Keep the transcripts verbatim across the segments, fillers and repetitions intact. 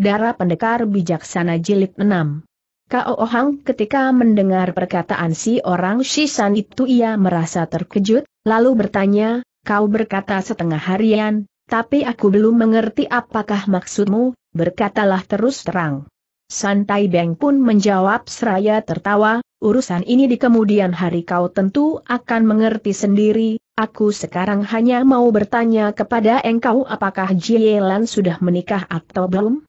Darah Pendekar Bijaksana Jilid enam. Kao Hang ketika mendengar perkataan si orang Shisan itu ia merasa terkejut, lalu bertanya, "Kau berkata setengah harian, tapi aku belum mengerti apakah maksudmu, berkatalah terus terang." Santai Beng pun menjawab seraya tertawa, "Urusan ini di kemudian hari kau tentu akan mengerti sendiri, aku sekarang hanya mau bertanya kepada engkau apakah Jie Lan sudah menikah atau belum?"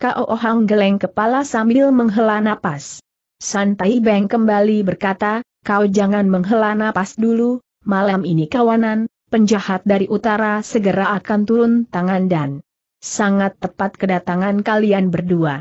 Kao Hang geleng kepala sambil menghela napas. Santai Beng kembali berkata, "Kau jangan menghela napas dulu, malam ini kawanan, penjahat dari utara segera akan turun tangan dan sangat tepat kedatangan kalian berdua.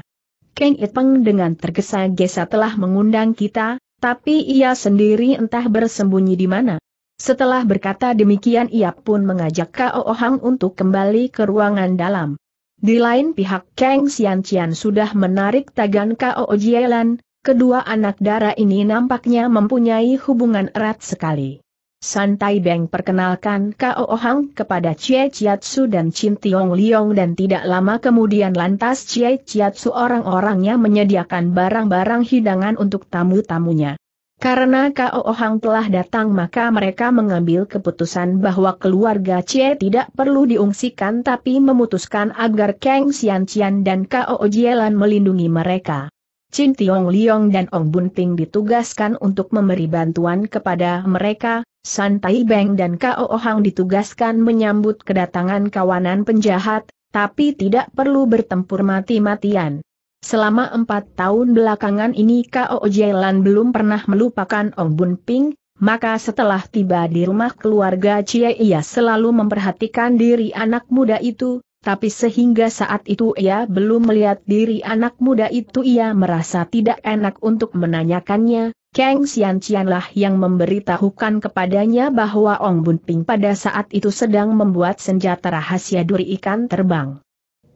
Kang Itpeng dengan tergesa-gesa telah mengundang kita, tapi ia sendiri entah bersembunyi di mana." Setelah berkata demikian ia pun mengajak Kao Hang untuk kembali ke ruangan dalam. Di lain pihak Kang Xianxian sudah menarik tangan Kao Jie Lan, kedua anak dara ini nampaknya mempunyai hubungan erat sekali. Santai Beng perkenalkan Kao Hang kepada Chie Chiatsu dan Chin Tiong Liong dan tidak lama kemudian lantas Chie Chiatsu orang-orangnya menyediakan barang-barang hidangan untuk tamu-tamunya. Karena Kao Hang telah datang maka mereka mengambil keputusan bahwa keluarga Cie tidak perlu diungsikan tapi memutuskan agar Kang Xianxian dan Kao Jie Lan melindungi mereka. Chin Tiong Liong dan Ong Bun Ping ditugaskan untuk memberi bantuan kepada mereka, Santai Beng dan Kao Hang ditugaskan menyambut kedatangan kawanan penjahat, tapi tidak perlu bertempur mati-matian. Selama empat tahun belakangan ini Kao Jie Lan belum pernah melupakan Ong Bun Ping, maka setelah tiba di rumah keluarga Cie ia selalu memperhatikan diri anak muda itu, tapi sehingga saat itu ia belum melihat diri anak muda itu ia merasa tidak enak untuk menanyakannya. Kang Xianxian lah yang memberitahukan kepadanya bahwa Ong Bun Ping pada saat itu sedang membuat senjata rahasia duri ikan terbang.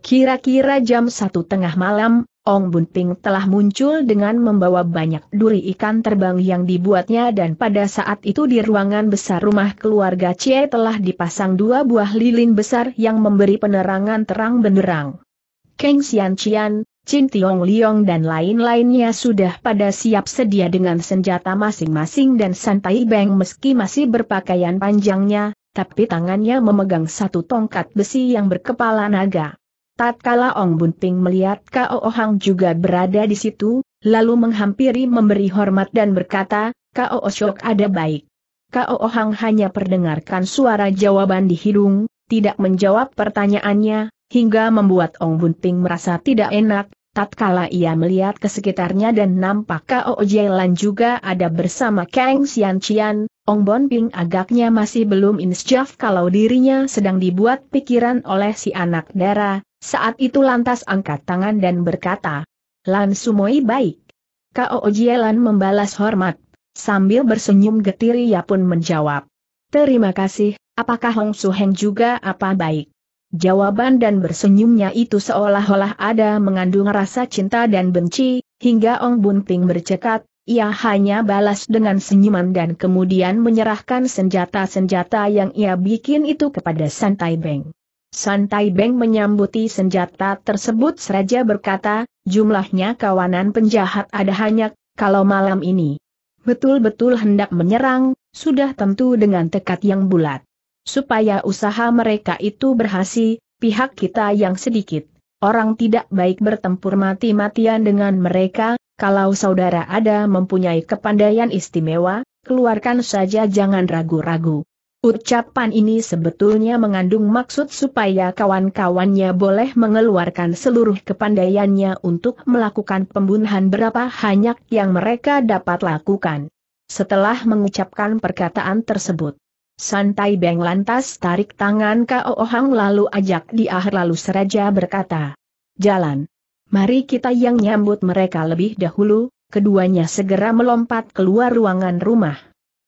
Kira-kira jam satu tengah malam, Ong Bun Ping telah muncul dengan membawa banyak duri ikan terbang yang dibuatnya dan pada saat itu di ruangan besar rumah keluarga Cie telah dipasang dua buah lilin besar yang memberi penerangan terang benderang. Kang Xianxian, Chin Tiong Liong dan lain-lainnya sudah pada siap sedia dengan senjata masing-masing dan Santai Beng meski masih berpakaian panjangnya, tapi tangannya memegang satu tongkat besi yang berkepala naga. Tatkala Ong Bun Ping melihat Kao Hang juga berada di situ, lalu menghampiri memberi hormat dan berkata, "Kao Syok ada baik." Kao Hang hanya perdengarkan suara jawaban di hidung, tidak menjawab pertanyaannya, hingga membuat Ong Bun Ping merasa tidak enak, tatkala ia melihat ke sekitarnya dan nampak Kao Jie Lan juga ada bersama Kang Xianxian, Ong Bun Ping agaknya masih belum insaf kalau dirinya sedang dibuat pikiran oleh si anak dara. Saat itu lantas angkat tangan dan berkata, "Lan Sumoi baik." Kao Jie Lan membalas hormat, sambil bersenyum getir ia pun menjawab, "Terima kasih, apakah Hong Su Heng juga apa baik?" Jawaban dan bersenyumnya itu seolah-olah ada mengandung rasa cinta dan benci, hingga Ong Bun Ping bercekat, ia hanya balas dengan senyuman dan kemudian menyerahkan senjata-senjata yang ia bikin itu kepada Santai Beng. Santai Beng menyambuti senjata tersebut seraja berkata, "Jumlahnya kawanan penjahat ada hanyak, kalau malam ini betul-betul hendak menyerang, sudah tentu dengan tekad yang bulat. Supaya usaha mereka itu berhasil, pihak kita yang sedikit orang tidak baik bertempur mati-matian dengan mereka, kalau saudara ada mempunyai kepandaian istimewa, keluarkan saja jangan ragu-ragu." Ucapan ini sebetulnya mengandung maksud supaya kawan-kawannya boleh mengeluarkan seluruh kepandaiannya untuk melakukan pembunuhan berapa banyak yang mereka dapat lakukan. Setelah mengucapkan perkataan tersebut, Santai Beng lantas tarik tangan Kao Hang lalu ajak dia lalu seraja berkata, "Jalan. Mari kita yang nyambut mereka lebih dahulu." Keduanya segera melompat keluar ruangan rumah.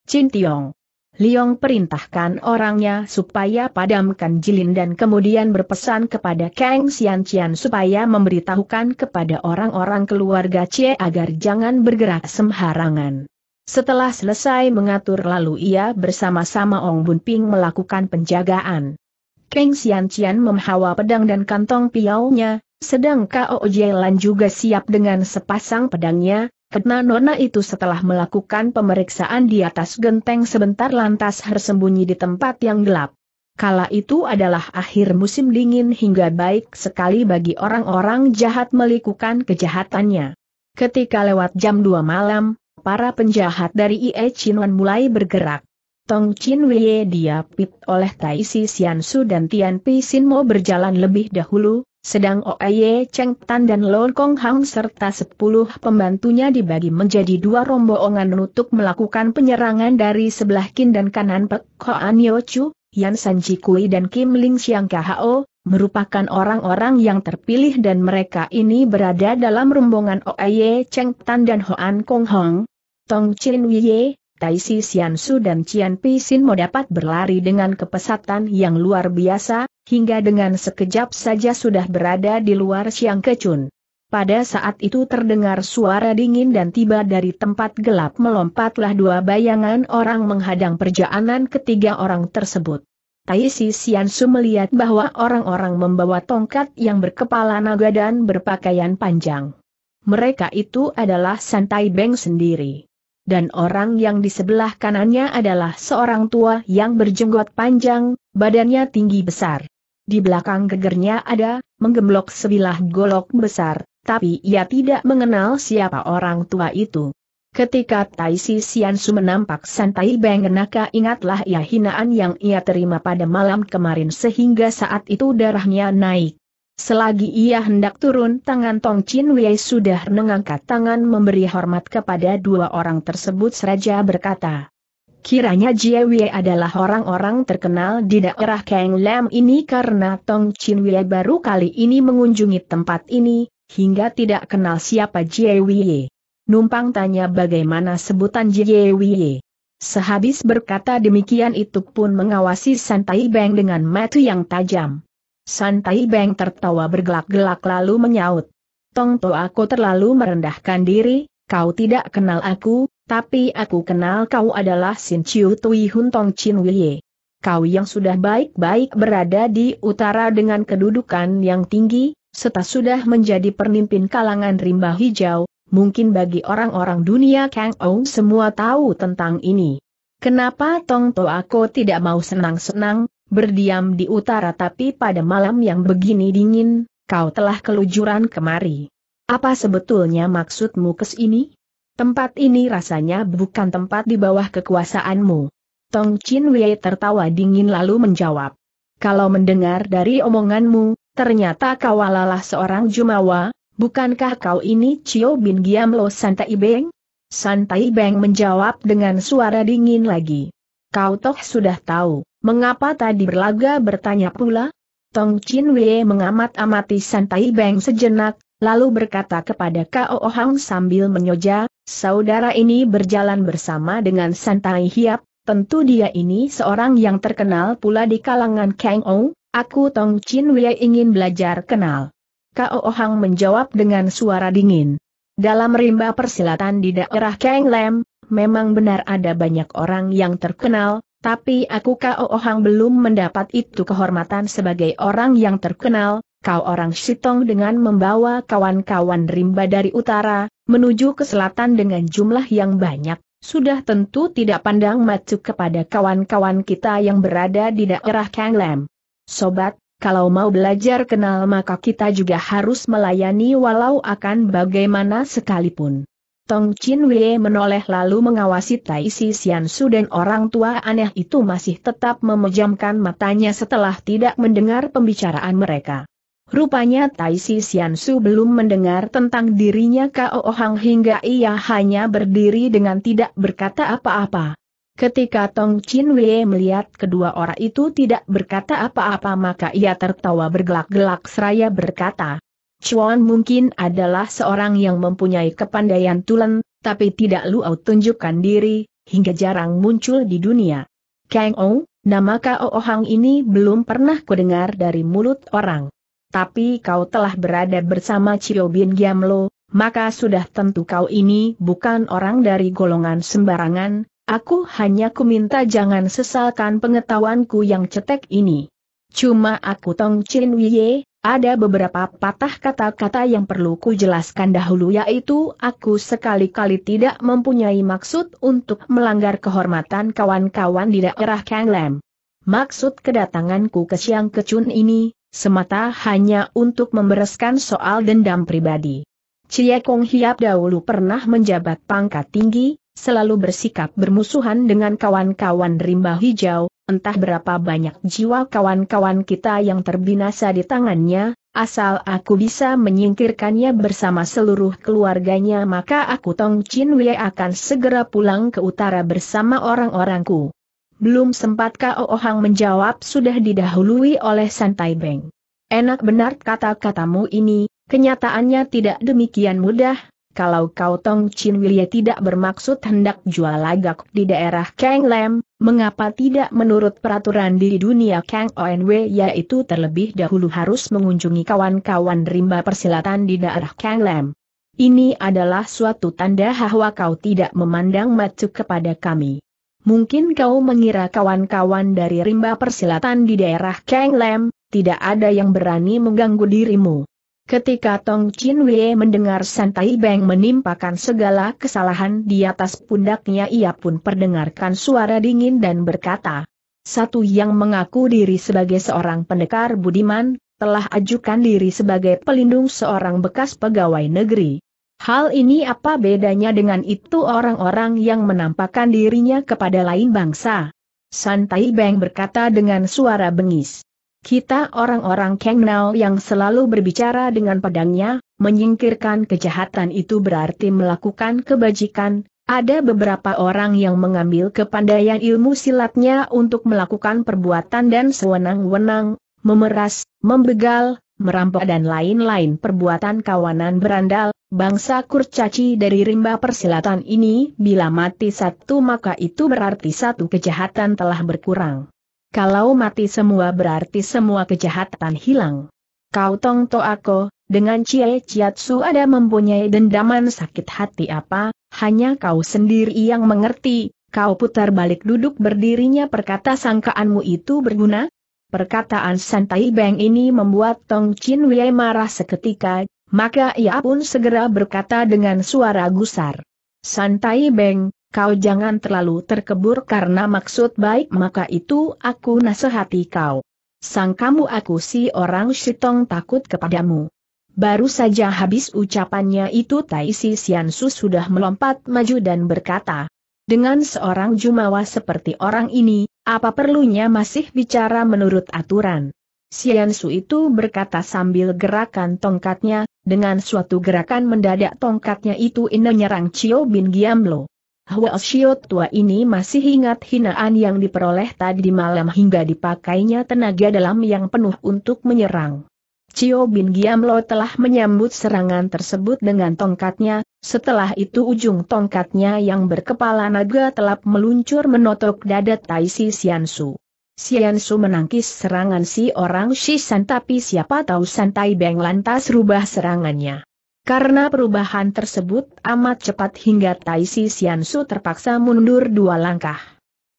Chin Tiong Liong perintahkan orangnya supaya padamkan jilin dan kemudian berpesan kepada Kang Xianxian supaya memberitahukan kepada orang-orang keluarga Cie agar jangan bergerak sembarangan. Setelah selesai mengatur lalu ia bersama-sama Ong Bun Ping melakukan penjagaan. Kang Xianxian membawa pedang dan kantong piaunya, Sedang Kao Jielan juga siap dengan sepasang pedangnya. Karena nona itu setelah melakukan pemeriksaan di atas genteng sebentar lantas bersembunyi di tempat yang gelap. Kala itu adalah akhir musim dingin hingga baik sekali bagi orang-orang jahat melikukan kejahatannya. Ketika lewat jam dua malam, para penjahat dari I E Chinwan mulai bergerak. Tong Chin Wei diapit oleh Tai Si Sian Su dan Tian Pi Sin Mo berjalan lebih dahulu, sedang Oye Cheng Tan dan Lon Kong Hang serta sepuluh pembantunya dibagi menjadi dua rombongan untuk melakukan penyerangan dari sebelah kin dan kanan. Pek Hoan Yo Chu, Yan San Ji Kui dan Kim Ling Siang Khao merupakan orang-orang yang terpilih dan mereka ini berada dalam rombongan Oye Cheng Tan dan Hoan Kong Hong. Tong Chin Wei, Tai Si Sian Su dan Cian Pi Sin Mo dapat berlari dengan kepesatan yang luar biasa, hingga dengan sekejap saja sudah berada di luar Siang Kecun. Pada saat itu terdengar suara dingin dan tiba dari tempat gelap melompatlah dua bayangan orang menghadang perjalanan ketiga orang tersebut. Tai Si Sian Su melihat bahwa orang-orang membawa tongkat yang berkepala naga dan berpakaian panjang. Mereka itu adalah San Tai Beng sendiri. Dan orang yang di sebelah kanannya adalah seorang tua yang berjenggot panjang, badannya tinggi besar. Di belakang gegernya ada, menggemblok sebilah golok besar, tapi ia tidak mengenal siapa orang tua itu. Ketika Tai Si Sian Su menampak San Tai Beng genaka ingatlah ia hinaan yang ia terima pada malam kemarin sehingga saat itu darahnya naik. Selagi ia hendak turun tangan, Tong Chin Wei sudah mengangkat tangan memberi hormat kepada dua orang tersebut seraja berkata, kiranya Jie Wei adalah orang-orang terkenal di daerah Kang Lam ini karena Tong Chin Wei baru kali ini mengunjungi tempat ini, hingga tidak kenal siapa Jie Wei. Numpang tanya bagaimana sebutan Jie Wei. Sehabis berkata demikian itu pun mengawasi San Tai Beng dengan mata yang tajam. San Tai Beng tertawa bergelak-gelak lalu menyaut, Tong To, aku terlalu merendahkan diri, kau tidak kenal aku, tapi aku kenal kau adalah Sin Chiu Tui Hun Tong Chin Wei. Kau yang sudah baik-baik berada di utara dengan kedudukan yang tinggi, serta sudah menjadi pemimpin kalangan rimba hijau, mungkin bagi orang-orang dunia Kang Ou semua tahu tentang ini. Kenapa Tong To aku tidak mau senang-senang? Berdiam di utara tapi pada malam yang begini dingin, kau telah kelujuran kemari. Apa sebetulnya maksudmu kesini? Tempat ini rasanya bukan tempat di bawah kekuasaanmu. Tong Chin Wei tertawa dingin lalu menjawab, kalau mendengar dari omonganmu, ternyata kau alalah seorang jumawa, bukankah kau ini Cio Bin Giam Lo San Tai Beng? San Tai Beng menjawab dengan suara dingin lagi, kau toh sudah tahu. Mengapa tadi berlaga bertanya pula? Tong Chin Wei mengamat-amati San Tai Beng sejenak, lalu berkata kepada Kao Hang sambil menyoja, saudara ini berjalan bersama dengan San Tai Hiap, tentu dia ini seorang yang terkenal pula di kalangan Kang Ou, aku Tong Chin Wei ingin belajar kenal. Kao Hang menjawab dengan suara dingin. Dalam rimba persilatan di daerah Kang Lam, memang benar ada banyak orang yang terkenal, tapi aku Kao Hang belum mendapat itu kehormatan sebagai orang yang terkenal, kau orang Shitong dengan membawa kawan-kawan rimba dari utara, menuju ke selatan dengan jumlah yang banyak, sudah tentu tidak pandang mata kepada kawan-kawan kita yang berada di daerah Kang Lam. Sobat, kalau mau belajar kenal maka kita juga harus melayani walau akan bagaimana sekalipun. Tong Chin Wei menoleh lalu mengawasi Tai Si Sian Su dan orang tua aneh itu masih tetap memejamkan matanya setelah tidak mendengar pembicaraan mereka. Rupanya Tai Si Sian Su belum mendengar tentang dirinya Kao Hang hingga ia hanya berdiri dengan tidak berkata apa-apa. Ketika Tong Chin Wei melihat kedua orang itu tidak berkata apa-apa maka ia tertawa bergelak-gelak seraya berkata, Chuan mungkin adalah seorang yang mempunyai kepandaian tulen, tapi tidak luau tunjukkan diri, hingga jarang muncul di dunia. Kang Ou, nama Kao Hang ini belum pernah kudengar dari mulut orang. Tapi kau telah berada bersama Cio Bin Giam Lo, maka sudah tentu kau ini bukan orang dari golongan sembarangan, aku hanya kuminta jangan sesalkan pengetahuanku yang cetek ini. Cuma aku Tong Chin Wei, Ada beberapa patah kata-kata yang perlu ku jelaskan dahulu, yaitu aku sekali-kali tidak mempunyai maksud untuk melanggar kehormatan kawan-kawan di daerah Kang Lam. Maksud kedatanganku ke Siang Kecun ini, semata hanya untuk membereskan soal dendam pribadi. Cie Kong Hiap dahulu pernah menjabat pangkat tinggi, selalu bersikap bermusuhan dengan kawan-kawan Rimba Hijau. Entah berapa banyak jiwa kawan-kawan kita yang terbinasa di tangannya, asal aku bisa menyingkirkannya bersama seluruh keluarganya, maka aku Tong Chin Wei akan segera pulang ke utara bersama orang-orangku. Belum sempat K O Hang menjawab sudah didahului oleh San Tai Beng. Enak benar kata-katamu ini, kenyataannya tidak demikian mudah. Kalau kau Tong Chin Wei tidak bermaksud hendak jual lagak di daerah Kang Lam, mengapa tidak menurut peraturan di dunia Kang Onwe, yaitu terlebih dahulu harus mengunjungi kawan-kawan rimba persilatan di daerah Kang Lam? Ini adalah suatu tanda bahwa kau tidak memandang macu kepada kami. Mungkin kau mengira kawan-kawan dari rimba persilatan di daerah Kang Lam tidak ada yang berani mengganggu dirimu. Ketika Tong Chin Wei mendengar San Tai Beng menimpakan segala kesalahan di atas pundaknya, ia pun perdengarkan suara dingin dan berkata, "Satu yang mengaku diri sebagai seorang pendekar budiman, telah ajukan diri sebagai pelindung seorang bekas pegawai negeri. Hal ini apa bedanya dengan itu orang-orang yang menampakkan dirinya kepada lain bangsa?" San Tai Beng berkata dengan suara bengis, "Kita orang-orang Kang Nao yang selalu berbicara dengan pedangnya, menyingkirkan kejahatan itu berarti melakukan kebajikan. Ada beberapa orang yang mengambil kepandaian ilmu silatnya untuk melakukan perbuatan dan sewenang-wenang, memeras, membegal, merampok dan lain-lain perbuatan kawanan berandal. Bangsa kurcaci dari rimba persilatan ini bila mati satu maka itu berarti satu kejahatan telah berkurang. Kalau mati semua berarti semua kejahatan hilang. Kau Tong Toako, dengan Cie Chiatsu ada mempunyai dendaman sakit hati apa, hanya kau sendiri yang mengerti. Kau putar balik duduk berdirinya, perkata sangkaanmu itu berguna?" Perkataan San Tai Beng ini membuat Tong Chin Wei marah seketika, maka ia pun segera berkata dengan suara gusar, "San Tai Beng, kau jangan terlalu terkebur karena maksud baik, maka itu aku nasihati kau. Sangkamu aku si orang Shitong takut kepadamu." Baru saja habis ucapannya itu, Tai Si Sian Su sudah melompat maju dan berkata, "Dengan seorang jumawa seperti orang ini, apa perlunya masih bicara menurut aturan?" Sian Su itu berkata sambil gerakan tongkatnya, dengan suatu gerakan mendadak tongkatnya itu ini menyerang Cio Bin Giamlo. Hwa Shio tua ini masih ingat hinaan yang diperoleh tadi malam hingga dipakainya tenaga dalam yang penuh untuk menyerang. Cio Bin Giamlo telah menyambut serangan tersebut dengan tongkatnya, setelah itu ujung tongkatnya yang berkepala naga telap meluncur menotok dada Tai Si Sian Su. Sian Su menangkis serangan si orang Shisan, tapi siapa tahu San Tai Beng lantas rubah serangannya. Karena perubahan tersebut amat cepat hingga Tai Si Sian Su terpaksa mundur dua langkah.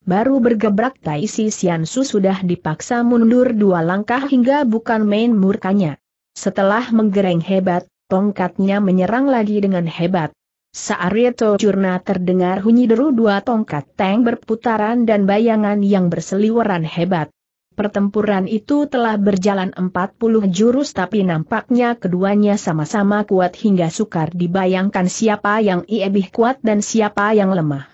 Baru bergebrak Tai Si Sian Su sudah dipaksa mundur dua langkah hingga bukan main murkanya. Setelah menggereng hebat, tongkatnya menyerang lagi dengan hebat. Saarieto curna terdengar bunyi deru dua tongkat tank berputaran dan bayangan yang berseliweran hebat. Pertempuran itu telah berjalan empat puluh jurus, tapi nampaknya keduanya sama-sama kuat hingga sukar dibayangkan siapa yang lebih kuat dan siapa yang lemah.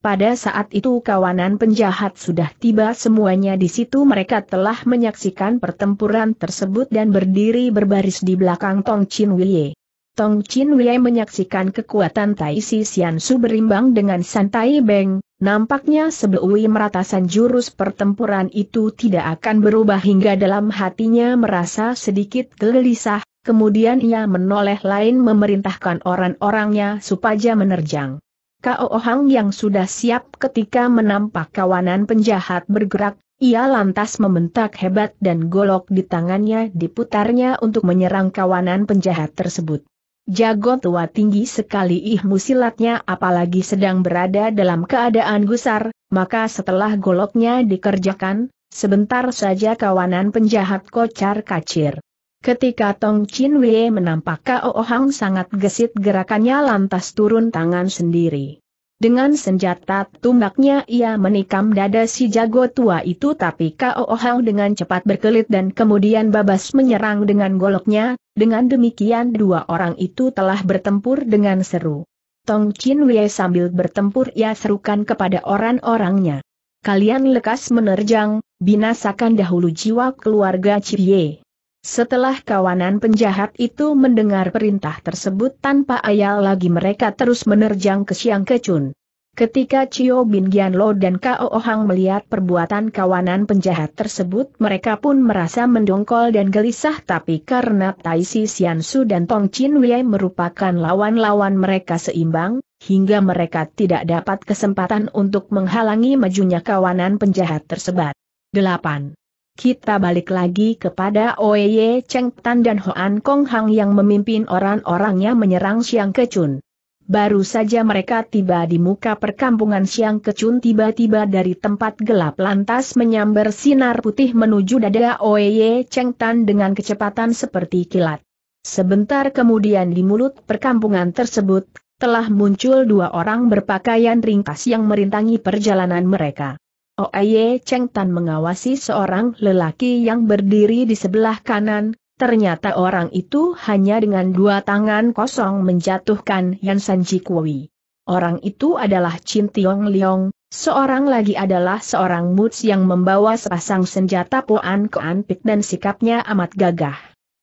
Pada saat itu kawanan penjahat sudah tiba semuanya di situ, mereka telah menyaksikan pertempuran tersebut dan berdiri berbaris di belakang Tong Chin Wei. Tong Chin Wei menyaksikan kekuatan Tai Si Sian Su berimbang dengan San Tai Beng. Nampaknya sebelum meratasan jurus pertempuran itu tidak akan berubah hingga dalam hatinya merasa sedikit gelisah, kemudian ia menoleh lain memerintahkan orang-orangnya supaya menerjang. K O Hang yang sudah siap ketika menampak kawanan penjahat bergerak, ia lantas membentak hebat dan golok di tangannya diputarnya untuk menyerang kawanan penjahat tersebut. Jago tua tinggi sekali ilmu silatnya, apalagi sedang berada dalam keadaan gusar, maka setelah goloknya dikerjakan, sebentar saja kawanan penjahat kocar-kacir. Ketika Tong Chin Wei menampak K O Hang sangat gesit gerakannya lantas turun tangan sendiri. Dengan senjata tumbaknya ia menikam dada si jago tua itu, tapi K O Hang dengan cepat berkelit dan kemudian babas menyerang dengan goloknya. Dengan demikian dua orang itu telah bertempur dengan seru. Tong Chin Wei sambil bertempur ia serukan kepada orang-orangnya. Kalian lekas menerjang, binasakan dahulu jiwa keluarga Cie. Setelah kawanan penjahat itu mendengar perintah tersebut tanpa ayal lagi mereka terus menerjang ke Siang Kecun. Ketika Cio Bin Gian Lo dan K O Hang melihat perbuatan kawanan penjahat tersebut mereka pun merasa mendongkol dan gelisah, tapi karena Tai Si Sian Su dan Tong Chin Wei merupakan lawan-lawan mereka seimbang, hingga mereka tidak dapat kesempatan untuk menghalangi majunya kawanan penjahat tersebut. delapan Kita balik lagi kepada Oye Cheng Tan dan Hoan Kong Hang yang memimpin orang-orangnya menyerang Siang Kecun. Baru saja mereka tiba di muka perkampungan Siang Kecun, tiba-tiba dari tempat gelap lantas menyambar sinar putih menuju dada Oye Cheng Tan dengan kecepatan seperti kilat. Sebentar kemudian di mulut perkampungan tersebut, telah muncul dua orang berpakaian ringkas yang merintangi perjalanan mereka. Oye Cheng Tan mengawasi seorang lelaki yang berdiri di sebelah kanan, ternyata orang itu hanya dengan dua tangan kosong menjatuhkan Yan San Ji Kui. Orang itu adalah Chin Tiong Liong, seorang lagi adalah seorang muts yang membawa sepasang senjata Poan Koan Pik dan sikapnya amat gagah.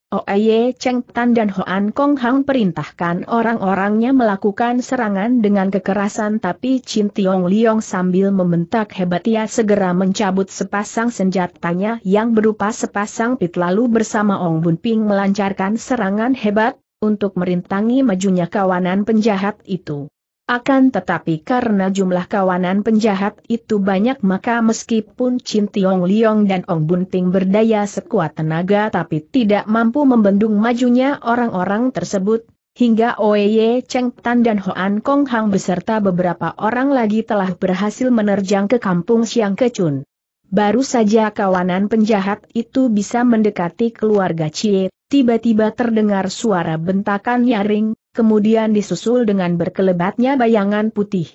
Oye Cheng Tan dan Hoan Kong Hang perintahkan orang-orangnya melakukan serangan dengan kekerasan, tapi Chin Tiong Liong sambil membentak hebat ia segera mencabut sepasang senjatanya yang berupa sepasang pit lalu bersama Ong Bun Ping melancarkan serangan hebat untuk merintangi majunya kawanan penjahat itu. Akan tetapi karena jumlah kawanan penjahat itu banyak maka meskipun Chin Tiong Liong dan Ong Bun Ping berdaya sekuat tenaga tapi tidak mampu membendung majunya orang-orang tersebut, hingga Oye Cheng Tan dan Hoan Kong Hang beserta beberapa orang lagi telah berhasil menerjang ke kampung Siang Kecun. Baru saja kawanan penjahat itu bisa mendekati keluarga Cie, tiba-tiba terdengar suara bentakan nyaring, kemudian disusul dengan berkelebatnya bayangan putih.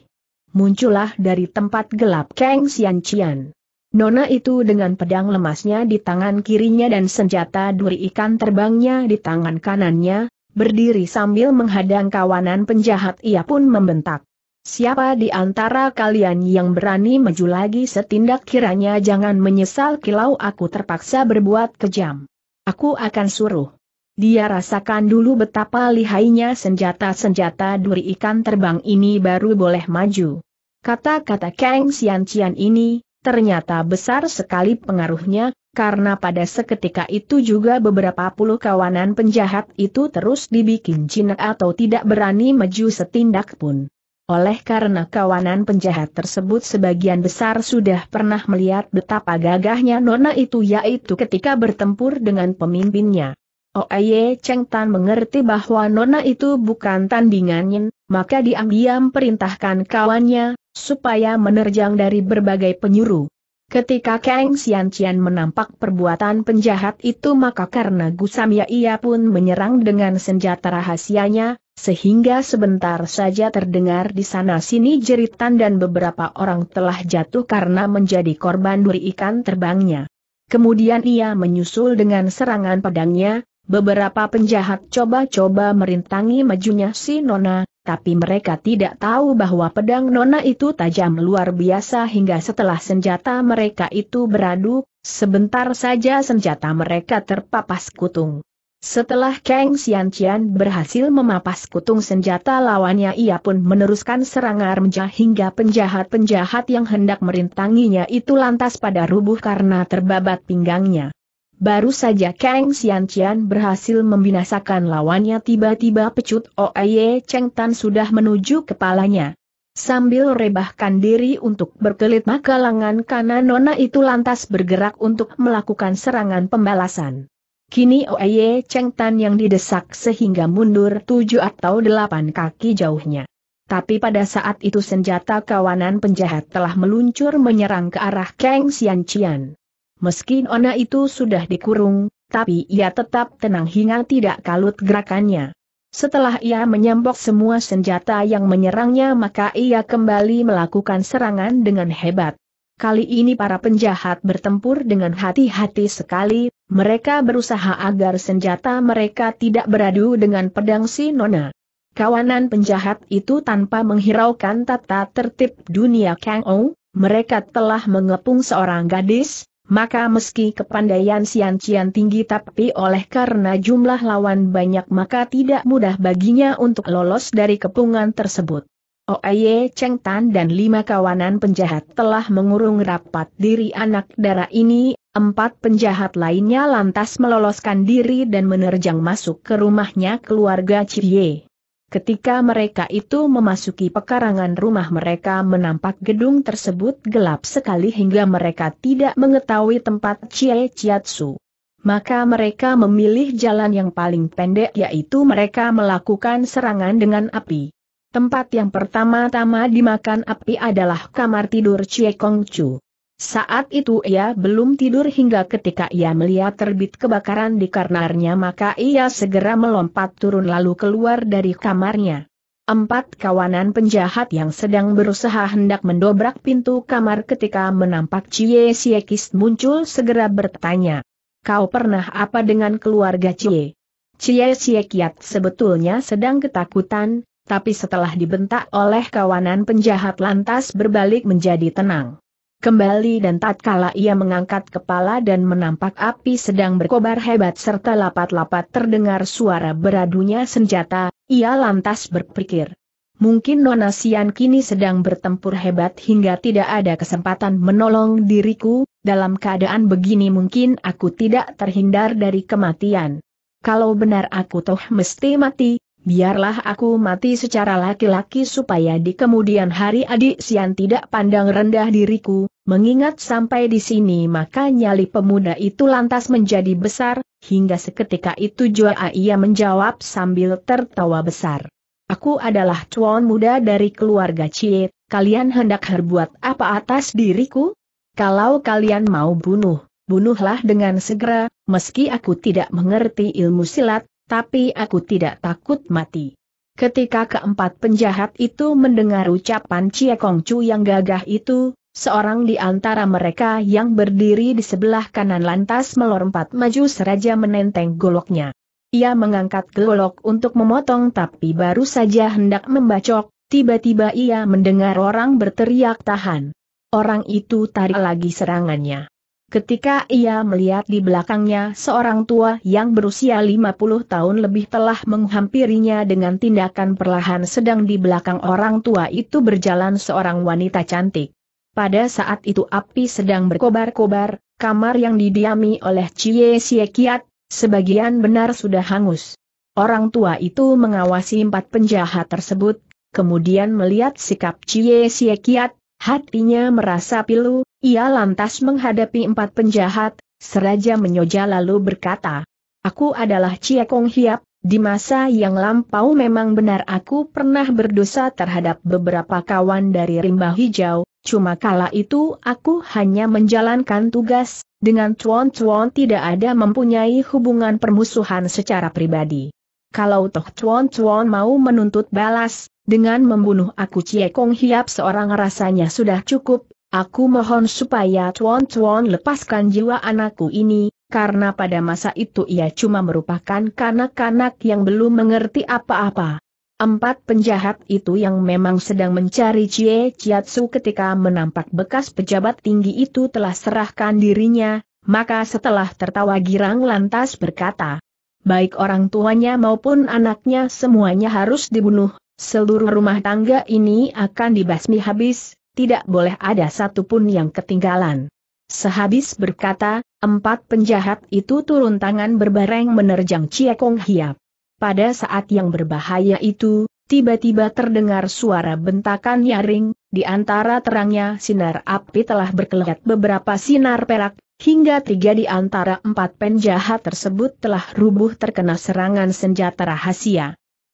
Muncullah dari tempat gelap Kang Sian Cian. Nona itu dengan pedang lemasnya di tangan kirinya dan senjata duri ikan terbangnya di tangan kanannya, berdiri sambil menghadang kawanan penjahat ia pun membentak. Siapa di antara kalian yang berani maju lagi setindak, kiranya jangan menyesal kilau aku terpaksa berbuat kejam. Aku akan suruh dia rasakan dulu betapa lihainya senjata-senjata duri ikan terbang ini baru boleh maju. Kata-kata Kang Sian Cian ini, ternyata besar sekali pengaruhnya, karena pada seketika itu juga beberapa puluh kawanan penjahat itu terus dibikin jinak atau tidak berani maju setindak pun. Oleh karena kawanan penjahat tersebut sebagian besar sudah pernah melihat betapa gagahnya nona itu yaitu ketika bertempur dengan pemimpinnya. Oye Cheng Tan mengerti bahwa nona itu bukan tandingannya, maka diam-diam perintahkan kawannya, supaya menerjang dari berbagai penjuru. Ketika Kang Sian Cian menampak perbuatan penjahat itu maka karena gusamnya ia pun menyerang dengan senjata rahasianya, sehingga sebentar saja terdengar di sana-sini jeritan dan beberapa orang telah jatuh karena menjadi korban duri ikan terbangnya. Kemudian ia menyusul dengan serangan pedangnya, beberapa penjahat coba-coba merintangi majunya si nona, tapi mereka tidak tahu bahwa pedang nona itu tajam luar biasa hingga setelah senjata mereka itu beradu, sebentar saja senjata mereka terpapas kutung. Setelah Kang Sian Cian berhasil memapas kutung senjata lawannya ia pun meneruskan serangan meja hingga penjahat-penjahat yang hendak merintanginya itu lantas pada rubuh karena terbabat pinggangnya. Baru saja Kang Sian Cian berhasil membinasakan lawannya tiba-tiba pecut Oye Cheng Tan sudah menuju kepalanya. Sambil rebahkan diri untuk berkelit maka lengan kanan nona itu lantas bergerak untuk melakukan serangan pembalasan. Kini Oye Cheng Tan yang didesak sehingga mundur tujuh atau delapan kaki jauhnya. Tapi pada saat itu senjata kawanan penjahat telah meluncur menyerang ke arah Kang Sian Cian. Meski nona itu sudah dikurung, tapi ia tetap tenang hingga tidak kalut gerakannya. Setelah ia menyambok semua senjata yang menyerangnya, maka ia kembali melakukan serangan dengan hebat. Kali ini para penjahat bertempur dengan hati-hati sekali, mereka berusaha agar senjata mereka tidak beradu dengan pedang si Nona. Kawanan penjahat itu tanpa menghiraukan tata tertib dunia Kang Ou, mereka telah mengepung seorang gadis. Maka meski kepandaian Sian Cian tinggi, tapi oleh karena jumlah lawan banyak maka tidak mudah baginya untuk lolos dari kepungan tersebut. Oye Cheng Tan dan lima kawanan penjahat telah mengurung rapat diri anak dara ini, empat penjahat lainnya lantas meloloskan diri dan menerjang masuk ke rumahnya keluarga Cie. Ketika mereka itu memasuki pekarangan rumah mereka, menampak gedung tersebut gelap sekali hingga mereka tidak mengetahui tempat Cie Chiatsu. Maka mereka memilih jalan yang paling pendek, yaitu mereka melakukan serangan dengan api. Tempat yang pertama-tama dimakan api adalah kamar tidur Cie Kongcu. Saat itu ia belum tidur hingga ketika ia melihat terbit kebakaran di kamarnya, maka ia segera melompat turun lalu keluar dari kamarnya. Empat kawanan penjahat yang sedang berusaha hendak mendobrak pintu kamar ketika menampak Cie Siekis muncul segera bertanya, "Kau pernah apa dengan keluarga Cie?" Cie Siekiat sebetulnya sedang ketakutan, tapi setelah dibentak oleh kawanan penjahat lantas berbalik menjadi tenang kembali, dan tatkala ia mengangkat kepala dan menampak api sedang berkobar hebat serta lapat-lapat terdengar suara beradunya senjata, ia lantas berpikir, mungkin Nona Sian kini sedang bertempur hebat hingga tidak ada kesempatan menolong diriku, dalam keadaan begini mungkin aku tidak terhindar dari kematian. Kalau benar aku toh mesti mati, biarlah aku mati secara laki-laki supaya di kemudian hari adik Sian tidak pandang rendah diriku. Mengingat sampai di sini maka nyali pemuda itu lantas menjadi besar, hingga seketika itu juga ia menjawab sambil tertawa besar, "Aku adalah tuan muda dari keluarga Cie, kalian hendak berbuat apa atas diriku? Kalau kalian mau bunuh, bunuhlah dengan segera, meski aku tidak mengerti ilmu silat, tapi aku tidak takut mati." Ketika keempat penjahat itu mendengar ucapan Cie Kongcu yang gagah itu, seorang di antara mereka yang berdiri di sebelah kanan lantas melompat maju seraja menenteng goloknya. Ia mengangkat golok untuk memotong, tapi baru saja hendak membacok, tiba-tiba ia mendengar orang berteriak, "Tahan!" Orang itu tarik lagi serangannya. Ketika ia melihat di belakangnya seorang tua yang berusia lima puluh tahun lebih telah menghampirinya dengan tindakan perlahan, sedang di belakang orang tua itu berjalan seorang wanita cantik. Pada saat itu api sedang berkobar-kobar, kamar yang didiami oleh Cie Siekiat sebagian benar sudah hangus. Orang tua itu mengawasi empat penjahat tersebut, kemudian melihat sikap Cie Siekiat, hatinya merasa pilu. Ia lantas menghadapi empat penjahat, seraja menyoja lalu berkata, "Aku adalah Cie Kong Hiap, di masa yang lampau memang benar aku pernah berdosa terhadap beberapa kawan dari Rimba Hijau, cuma kala itu aku hanya menjalankan tugas, dengan tuan-tuan tidak ada mempunyai hubungan permusuhan secara pribadi. Kalau toh tuan-tuan mau menuntut balas, dengan membunuh aku Cie Kong Hiap seorang rasanya sudah cukup. Aku mohon supaya tuan-tuan lepaskan jiwa anakku ini, karena pada masa itu ia cuma merupakan kanak-kanak yang belum mengerti apa-apa." Empat penjahat itu yang memang sedang mencari Cie Chiatsu ketika menampak bekas pejabat tinggi itu telah serahkan dirinya, maka setelah tertawa girang lantas berkata, "Baik orang tuanya maupun anaknya semuanya harus dibunuh, seluruh rumah tangga ini akan dibasmi habis. Tidak boleh ada satupun yang ketinggalan." Sehabis berkata, empat penjahat itu turun tangan berbareng menerjang Cie Kong Hiap. Pada saat yang berbahaya itu, tiba-tiba terdengar suara bentakan nyaring, di antara terangnya sinar api telah berkelebat beberapa sinar perak, hingga tiga di antara empat penjahat tersebut telah rubuh terkena serangan senjata rahasia.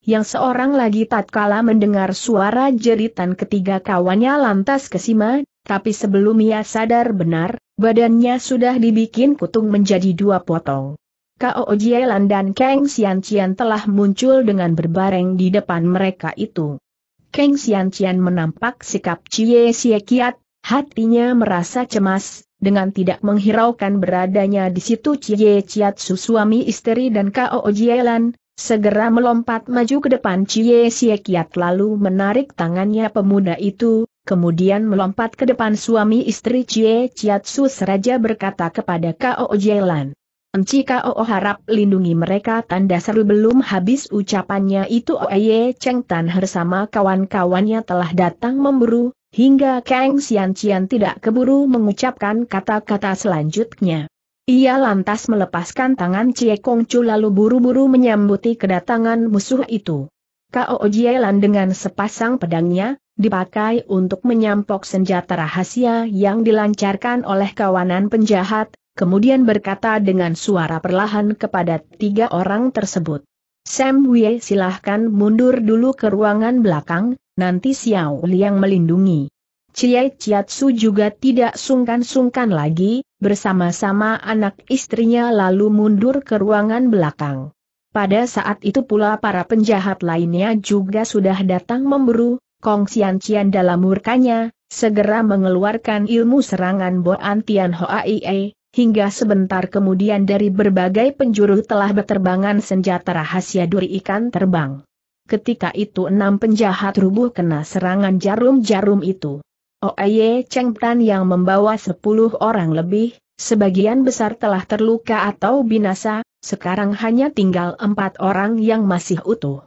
Yang seorang lagi tatkala mendengar suara jeritan ketiga kawannya lantas kesima, tapi sebelum ia sadar benar, badannya sudah dibikin kutung menjadi dua potong. Kao Jielan dan Kang Xianqian telah muncul dengan berbareng di depan mereka itu. Kang Xianqian menampak sikap Cie Siekiat, hatinya merasa cemas, dengan tidak menghiraukan beradanya di situ Cie Chiatsu suami istri dan Kao Jielan, segera melompat maju ke depan Cie Siekiat lalu menarik tangannya pemuda itu, kemudian melompat ke depan suami istri Cie Chiatsu seraja berkata kepada Kao Jielan. Enci Kao harap lindungi mereka. Tanda seru belum habis ucapannya itu Oye Cheng Tan Her sama kawan-kawannya telah datang memburu, hingga Kang Xianqian tidak keburu mengucapkan kata-kata selanjutnya. Ia lantas melepaskan tangan Cie Kongcu lalu buru-buru menyambuti kedatangan musuh itu. Kao Jielan dengan sepasang pedangnya, dipakai untuk menyampok senjata rahasia yang dilancarkan oleh kawanan penjahat, kemudian berkata dengan suara perlahan kepada tiga orang tersebut. Sam Wei silahkan mundur dulu ke ruangan belakang, nanti Xiao Liang melindungi. Cie Chiatsu juga tidak sungkan-sungkan lagi, bersama-sama anak istrinya lalu mundur ke ruangan belakang. Pada saat itu pula para penjahat lainnya juga sudah datang memburu. Kong Xianqian dalam murkanya, segera mengeluarkan ilmu serangan Boan Tian Hoie. Hingga sebentar kemudian dari berbagai penjuru telah berterbangan senjata rahasia duri ikan terbang. Ketika itu enam penjahat rubuh kena serangan jarum-jarum itu. Oye Cheng Tan yang membawa sepuluh orang lebih, sebagian besar telah terluka atau binasa, sekarang hanya tinggal empat orang yang masih utuh.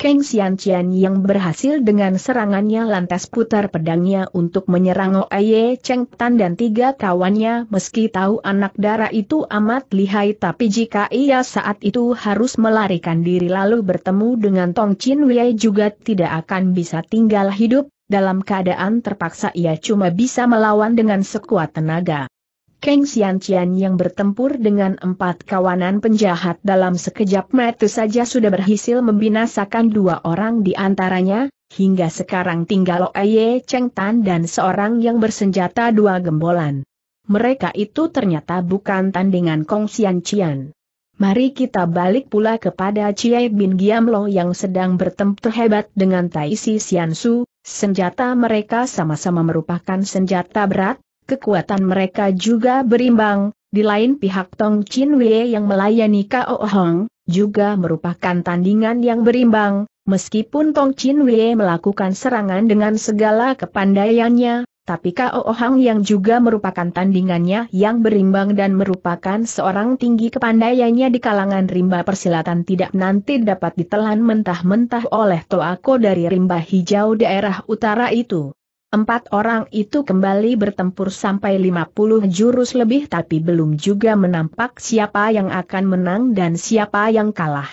Kang Xianqian yang berhasil dengan serangannya lantas putar pedangnya untuk menyerang Oye Cheng Tan dan tiga kawannya meski tahu anak dara itu amat lihai tapi jika ia saat itu harus melarikan diri lalu bertemu dengan Tong Chin Wei juga tidak akan bisa tinggal hidup, dalam keadaan terpaksa ia cuma bisa melawan dengan sekuat tenaga. Kang Xianqian yang bertempur dengan empat kawanan penjahat dalam sekejap mata saja sudah berhasil membinasakan dua orang di antaranya, hingga sekarang tinggal Oye Cheng Tan dan seorang yang bersenjata dua gembolan. Mereka itu ternyata bukan tandingan Kang Xianqian. Mari kita balik pula kepada Cie Bin Giamlo yang sedang bertempur hebat dengan Tai Si Xiansu, senjata mereka sama-sama merupakan senjata berat. Kekuatan mereka juga berimbang, di lain pihak Tong Chin Wei yang melayani Kao Hong, juga merupakan tandingan yang berimbang, meskipun Tong Chin Wei melakukan serangan dengan segala kepandaiannya, tapi Kao Hong yang juga merupakan tandingannya yang berimbang dan merupakan seorang tinggi kepandaiannya di kalangan rimba persilatan tidak nanti dapat ditelan mentah-mentah oleh Toako dari rimba hijau daerah utara itu. Empat orang itu kembali bertempur sampai lima puluh jurus lebih tapi belum juga menampak siapa yang akan menang dan siapa yang kalah.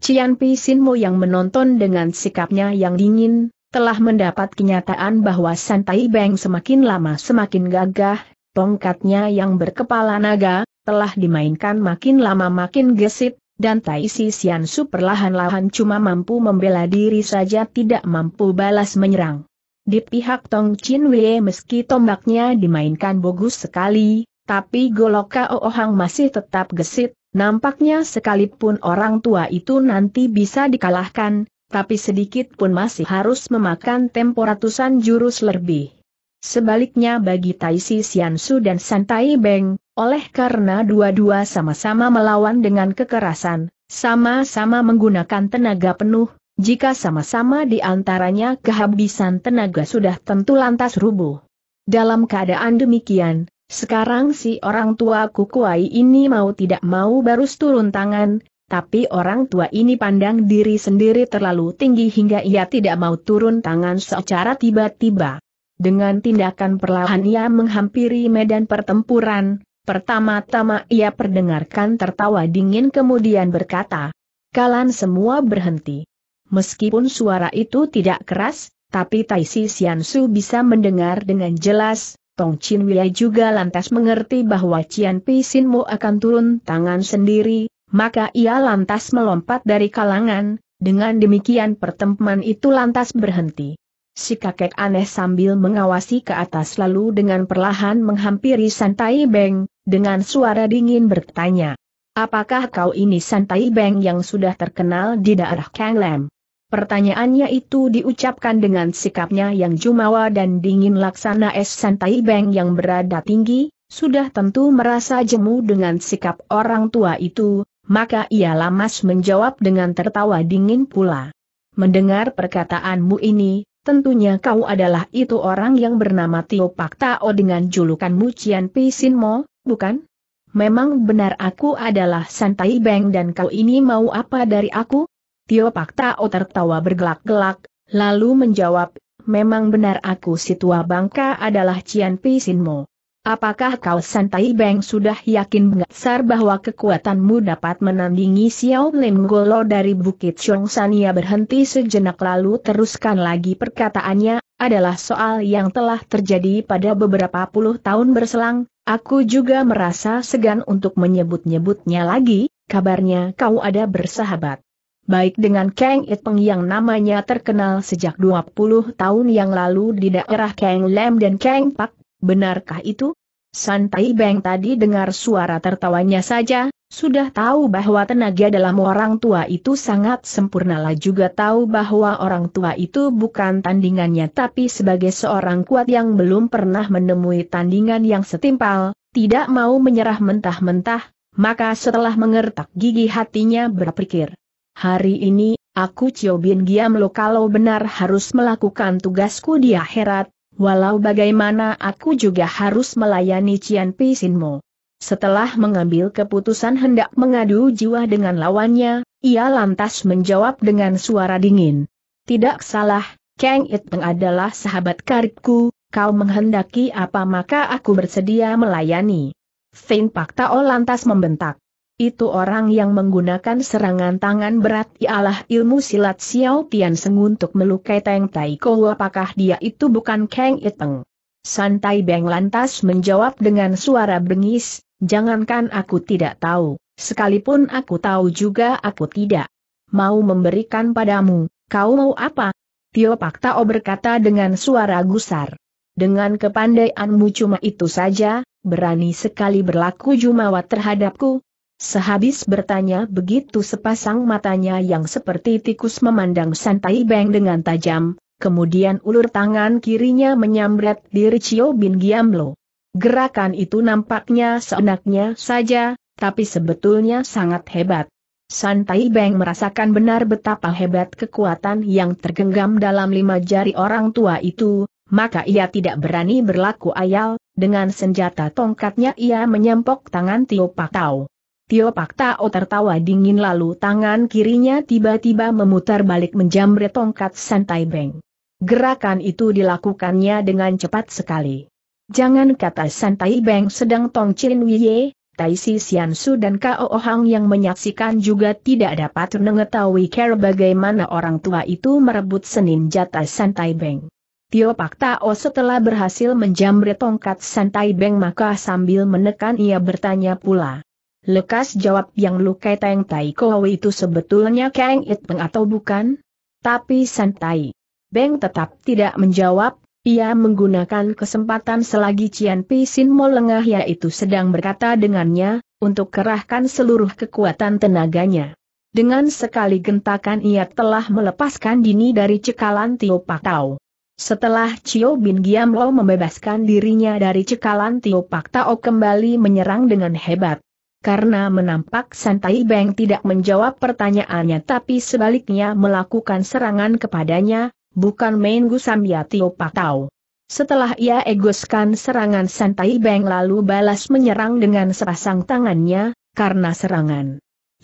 Cian Pi Sin Mo yang menonton dengan sikapnya yang dingin, telah mendapat kenyataan bahwa San Tai Beng semakin lama semakin gagah, tongkatnya yang berkepala naga, telah dimainkan makin lama makin gesit, dan Tai Si Xiansu perlahan-lahan cuma mampu membela diri saja tidak mampu balas menyerang. Di pihak Tong Chin Wei meski tombaknya dimainkan bagus sekali, tapi golok Kao Hang masih tetap gesit, nampaknya sekalipun orang tua itu nanti bisa dikalahkan, tapi sedikit pun masih harus memakan tempo ratusan jurus lebih. Sebaliknya bagi Tai Si Xiansu dan San Tai Beng, oleh karena dua-dua sama-sama melawan dengan kekerasan, sama-sama menggunakan tenaga penuh, jika sama-sama di antaranya kehabisan tenaga sudah tentu lantas rubuh. Dalam keadaan demikian, sekarang si orang tua Kukuai ini mau tidak mau baru turun tangan, tapi orang tua ini pandang diri sendiri terlalu tinggi hingga ia tidak mau turun tangan secara tiba-tiba. Dengan tindakan perlahan ia menghampiri medan pertempuran, pertama-tama ia perdengarkan tertawa dingin kemudian berkata, "Kalian semua berhenti." Meskipun suara itu tidak keras, tapi Tai Si Xiansu bisa mendengar dengan jelas, Tong Chin Wei juga lantas mengerti bahwa Cian Pi Sin Mo akan turun tangan sendiri, maka ia lantas melompat dari kalangan, dengan demikian pertempuran itu lantas berhenti. Si kakek aneh sambil mengawasi ke atas lalu dengan perlahan menghampiri San Tai Beng, dengan suara dingin bertanya, Apakah kau ini Santai Beng yang sudah terkenal di daerah Kang Lam? Pertanyaannya itu diucapkan dengan sikapnya yang jumawa dan dingin laksana es. Santai Beng yang berada tinggi, sudah tentu merasa jemu dengan sikap orang tua itu, maka ia lamas menjawab dengan tertawa dingin pula. Mendengar perkataanmu ini, tentunya kau adalah itu orang yang bernama Tio Pak Tao dengan julukanmu Cian Pisin Mo, bukan? Memang benar, aku adalah Santai Beng dan kau ini mau apa dari aku? Tio Pak Tao tertawa bergelak-gelak, lalu menjawab, memang benar, aku si tua bangka adalah Cian Pisin Mo. Apakah kau Santai Beng sudah yakin besar bahwa kekuatanmu dapat menandingi Xiao Lim Golo dari Bukit Chongsan? Ia berhenti sejenak lalu teruskan lagi perkataannya, adalah soal yang telah terjadi pada beberapa puluh tahun berselang. Aku juga merasa segan untuk menyebut-nyebutnya lagi, kabarnya kau ada bersahabat baik dengan Kang Itpeng yang namanya terkenal sejak dua puluh tahun yang lalu di daerah Kang Lam dan Kang Pak, benarkah itu? Santai Beng tadi dengar suara tertawanya saja, sudah tahu bahwa tenaga dalam orang tua itu sangat sempurna, lah juga tahu bahwa orang tua itu bukan tandingannya, tapi sebagai seorang kuat yang belum pernah menemui tandingan yang setimpal, tidak mau menyerah mentah-mentah, maka setelah mengertak gigi hatinya berpikir. Hari ini, aku Cio Bin Giam Lo kalau benar harus melakukan tugasku di akhirat, walau bagaimana aku juga harus melayani Cian Pisin Mo. Setelah mengambil keputusan hendak mengadu jiwa dengan lawannya, ia lantas menjawab dengan suara dingin. Tidak salah, Kang Itpeng adalah sahabat karibku, kau menghendaki apa maka aku bersedia melayani. Fein Pak Tao lantas membentak. Itu orang yang menggunakan serangan tangan berat ialah ilmu silat Xiao Tian Seng untuk melukai Teng Tai Ko. Apakah dia itu bukan Kang Itpeng? Santai Beng lantas menjawab dengan suara bengis. Jangankan aku tidak tahu, sekalipun aku tahu juga aku tidak mau memberikan padamu. Kau mau apa? Tio Pak Tao berkata dengan suara gusar. Dengan kepandaianmu cuma itu saja, berani sekali berlaku jumawa terhadapku. Sehabis bertanya begitu, sepasang matanya yang seperti tikus memandang Santai Beng dengan tajam, kemudian ulur tangan kirinya menyambret diri Cio Bin Giam Lo. Gerakan itu nampaknya seenaknya saja, tapi sebetulnya sangat hebat. Santai Beng merasakan benar betapa hebat kekuatan yang tergenggam dalam lima jari orang tua itu, maka ia tidak berani berlaku ayal, dengan senjata tongkatnya ia menyempok tangan Tio Pak Tao. Tio Pak Tao tertawa dingin lalu tangan kirinya tiba-tiba memutar balik menjamret tongkat Santai Beng. Gerakan itu dilakukannya dengan cepat sekali. Jangan kata Santai Beng sedang Tong Chin Wiye, Tai Si Sian Su dan Kao Hang yang menyaksikan juga tidak dapat mengetahui cara bagaimana orang tua itu merebut senin jatah Santai Beng. Tio Pak Tao setelah berhasil menjamret tongkat Santai Beng maka sambil menekan ia bertanya pula. Lekas jawab, yang lukai Teng Tai Ko itu sebetulnya Kang Itpeng atau bukan? Tapi Santai Beng tetap tidak menjawab. Ia menggunakan kesempatan selagi Cian Pisin Mo lengah yaitu sedang berkata dengannya, untuk kerahkan seluruh kekuatan tenaganya. Dengan sekali gentakan ia telah melepaskan dini dari cekalan Tio Pak Tao. Setelah Cio Bin Giam Lo membebaskan dirinya dari cekalan Tio Pak Tao kembali menyerang dengan hebat. Karena menampak Santai Beng tidak menjawab pertanyaannya tapi sebaliknya melakukan serangan kepadanya, bukan main gusam ya Tio Pak Tao. Setelah ia egoskan serangan Santai Beng lalu balas menyerang dengan sepasang tangannya, karena serangan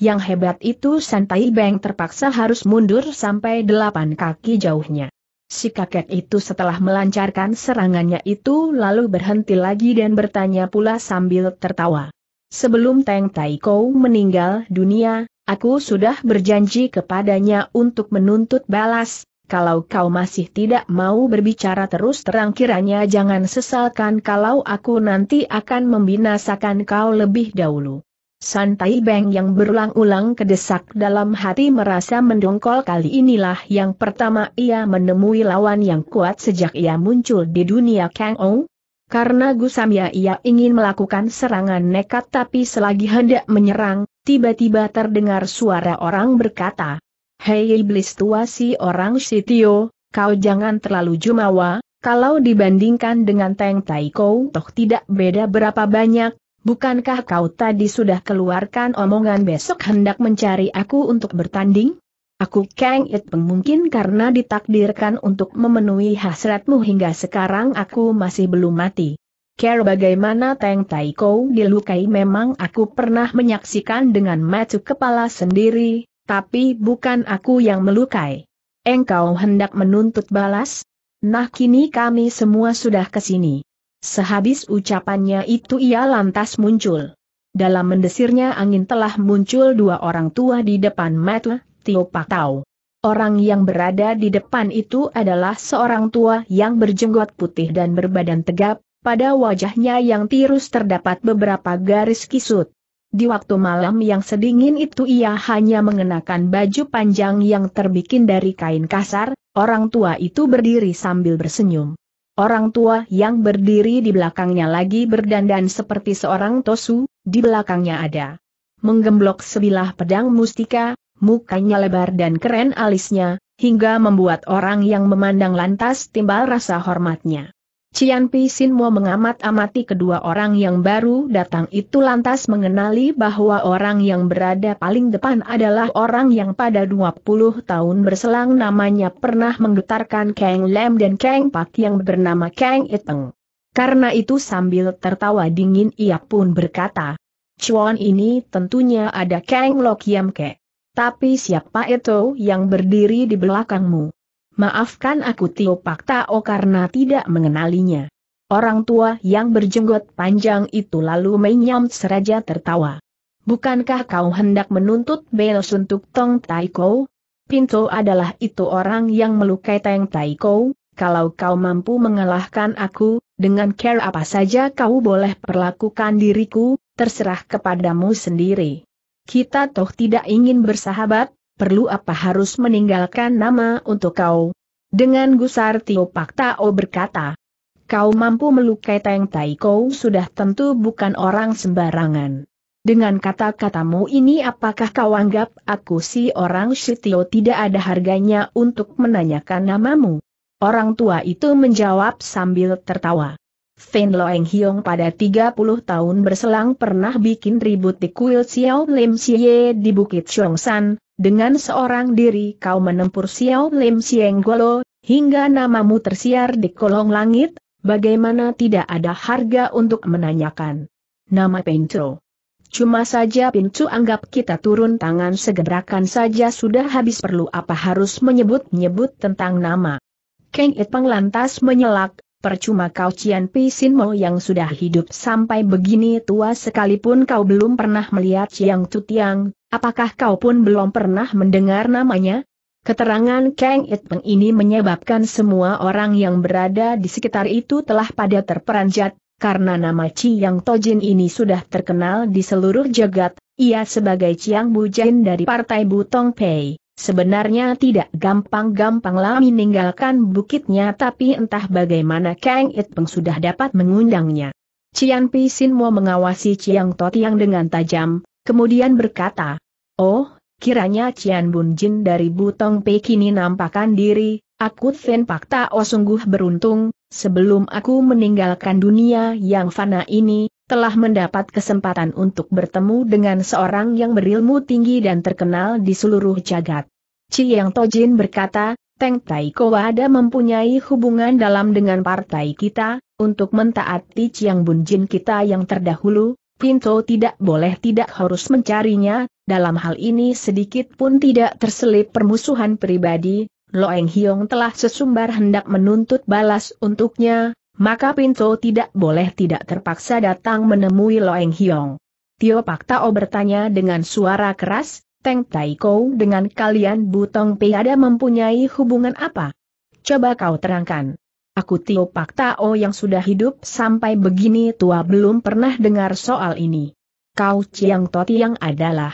yang hebat itu Santai Beng terpaksa harus mundur sampai delapan kaki jauhnya. Si kakek itu setelah melancarkan serangannya itu lalu berhenti lagi dan bertanya pula sambil tertawa. Sebelum Teng Tai Ko meninggal dunia, aku sudah berjanji kepadanya untuk menuntut balas. Kalau kau masih tidak mau berbicara terus terang kiranya jangan sesalkan kalau aku nanti akan membinasakan kau lebih dahulu. Santai Beng yang berulang-ulang kedesak dalam hati merasa mendongkol, kali inilah yang pertama ia menemui lawan yang kuat sejak ia muncul di dunia Kang Ou. Karena gusamnya ia ingin melakukan serangan nekat tapi selagi hendak menyerang, tiba-tiba terdengar suara orang berkata, "Hei iblis tua, si orang Sitio, kau jangan terlalu jumawa, kalau dibandingkan dengan Teng Tai Kau toh tidak beda berapa banyak, bukankah kau tadi sudah keluarkan omongan besok hendak mencari aku untuk bertanding? Aku Kang It Peng mungkin karena ditakdirkan untuk memenuhi hasratmu hingga sekarang aku masih belum mati. Care bagaimana Teng Tai Kau dilukai memang aku pernah menyaksikan dengan mata kepala sendiri, tapi bukan aku yang melukai. Engkau hendak menuntut balas? Nah kini kami semua sudah kesini." Sehabis ucapannya itu ia lantas muncul. Dalam mendesirnya angin telah muncul dua orang tua di depan mata Tio Patau. Orang yang berada di depan itu adalah seorang tua yang berjenggot putih dan berbadan tegap, pada wajahnya yang tirus terdapat beberapa garis kisut. Di waktu malam yang sedingin itu ia hanya mengenakan baju panjang yang terbikin dari kain kasar. Orang tua itu berdiri sambil bersenyum. Orang tua yang berdiri di belakangnya lagi berdandan seperti seorang tosu, di belakangnya ada menggemblok sebilah pedang mustika. Mukanya lebar dan keren alisnya, hingga membuat orang yang memandang lantas timbal rasa hormatnya. Cian Pisin mau mengamat-amati kedua orang yang baru datang itu lantas mengenali bahwa orang yang berada paling depan adalah orang yang pada dua puluh tahun berselang namanya pernah menggetarkan Kang Lam dan Kang Pak yang bernama Kang It Peng. Karena itu sambil tertawa dingin ia pun berkata, "Cuan ini tentunya ada Kang Lo Kiam Ke. Tapi siapa itu yang berdiri di belakangmu? Maafkan aku Tio Pak Tao karena tidak mengenalinya." Orang tua yang berjenggot panjang itu lalu menyam seraja tertawa. "Bukankah kau hendak menuntut belas untuk Teng Tai Kau? Pinto adalah itu orang yang melukai Teng Tai Kau. Kalau kau mampu mengalahkan aku, dengan cara apa saja kau boleh perlakukan diriku, terserah kepadamu sendiri. Kita toh tidak ingin bersahabat, perlu apa harus meninggalkan nama untuk kau?" Dengan gusar Tio Pak Tao berkata, "Kau mampu melukai Teng Tai Kau sudah tentu bukan orang sembarangan. Dengan kata-katamu ini apakah kau anggap aku si orang Sitio tidak ada harganya untuk menanyakan namamu?" Orang tua itu menjawab sambil tertawa, "Fen Loeng Hiong pada tiga puluh tahun berselang pernah bikin ribut di kuil Xiao Lim Xie di Bukit Chongsan, dengan seorang diri kau menempur Xiao Lim Xieng Golo, hingga namamu tersiar di kolong langit, bagaimana tidak ada harga untuk menanyakan nama Pinto. Cuma saja Pinto anggap kita turun tangan segerakan saja sudah habis perlu apa harus menyebut-nyebut tentang nama." Kang It Peng lantas menyelak, "Percuma kau Cian Pisinmo yang sudah hidup sampai begini tua sekalipun kau belum pernah melihat Ciang Cutiang, apakah kau pun belum pernah mendengar namanya?" Keterangan Kang It Peng ini menyebabkan semua orang yang berada di sekitar itu telah pada terperanjat, karena nama Ciang Tojin ini sudah terkenal di seluruh jagat, ia sebagai Ciang Bujen dari Partai Butong Pei. Sebenarnya tidak gampang-gampanglah meninggalkan bukitnya tapi entah bagaimana Kang It Peng sudah dapat mengundangnya. Cian Pisin mau mengawasi Ciang Totiang dengan tajam, kemudian berkata, "Oh, kiranya Cian Bunjin dari Butong Pei kini nampakkan diri, aku Fen Pak Tao sungguh beruntung, sebelum aku meninggalkan dunia yang fana ini, telah mendapat kesempatan untuk bertemu dengan seorang yang berilmu tinggi dan terkenal di seluruh jagat." Ciang Tojin berkata, "Teng Tai Kau ada mempunyai hubungan dalam dengan partai kita, untuk mentaati Ciang Bunjin kita yang terdahulu, Pinto tidak boleh tidak harus mencarinya, dalam hal ini sedikit pun tidak terselip permusuhan pribadi, Loeng Hiong telah sesumbar hendak menuntut balas untuknya. Maka Pinto tidak boleh tidak terpaksa datang menemui Loeng Hiong." Tio Pak Tao bertanya dengan suara keras, "Teng Tai Kau dengan kalian Butong Pei ada mempunyai hubungan apa? Coba kau terangkan." "Aku Tio Pak Tao yang sudah hidup sampai begini tua belum pernah dengar soal ini. Kau Ciang Totiang adalah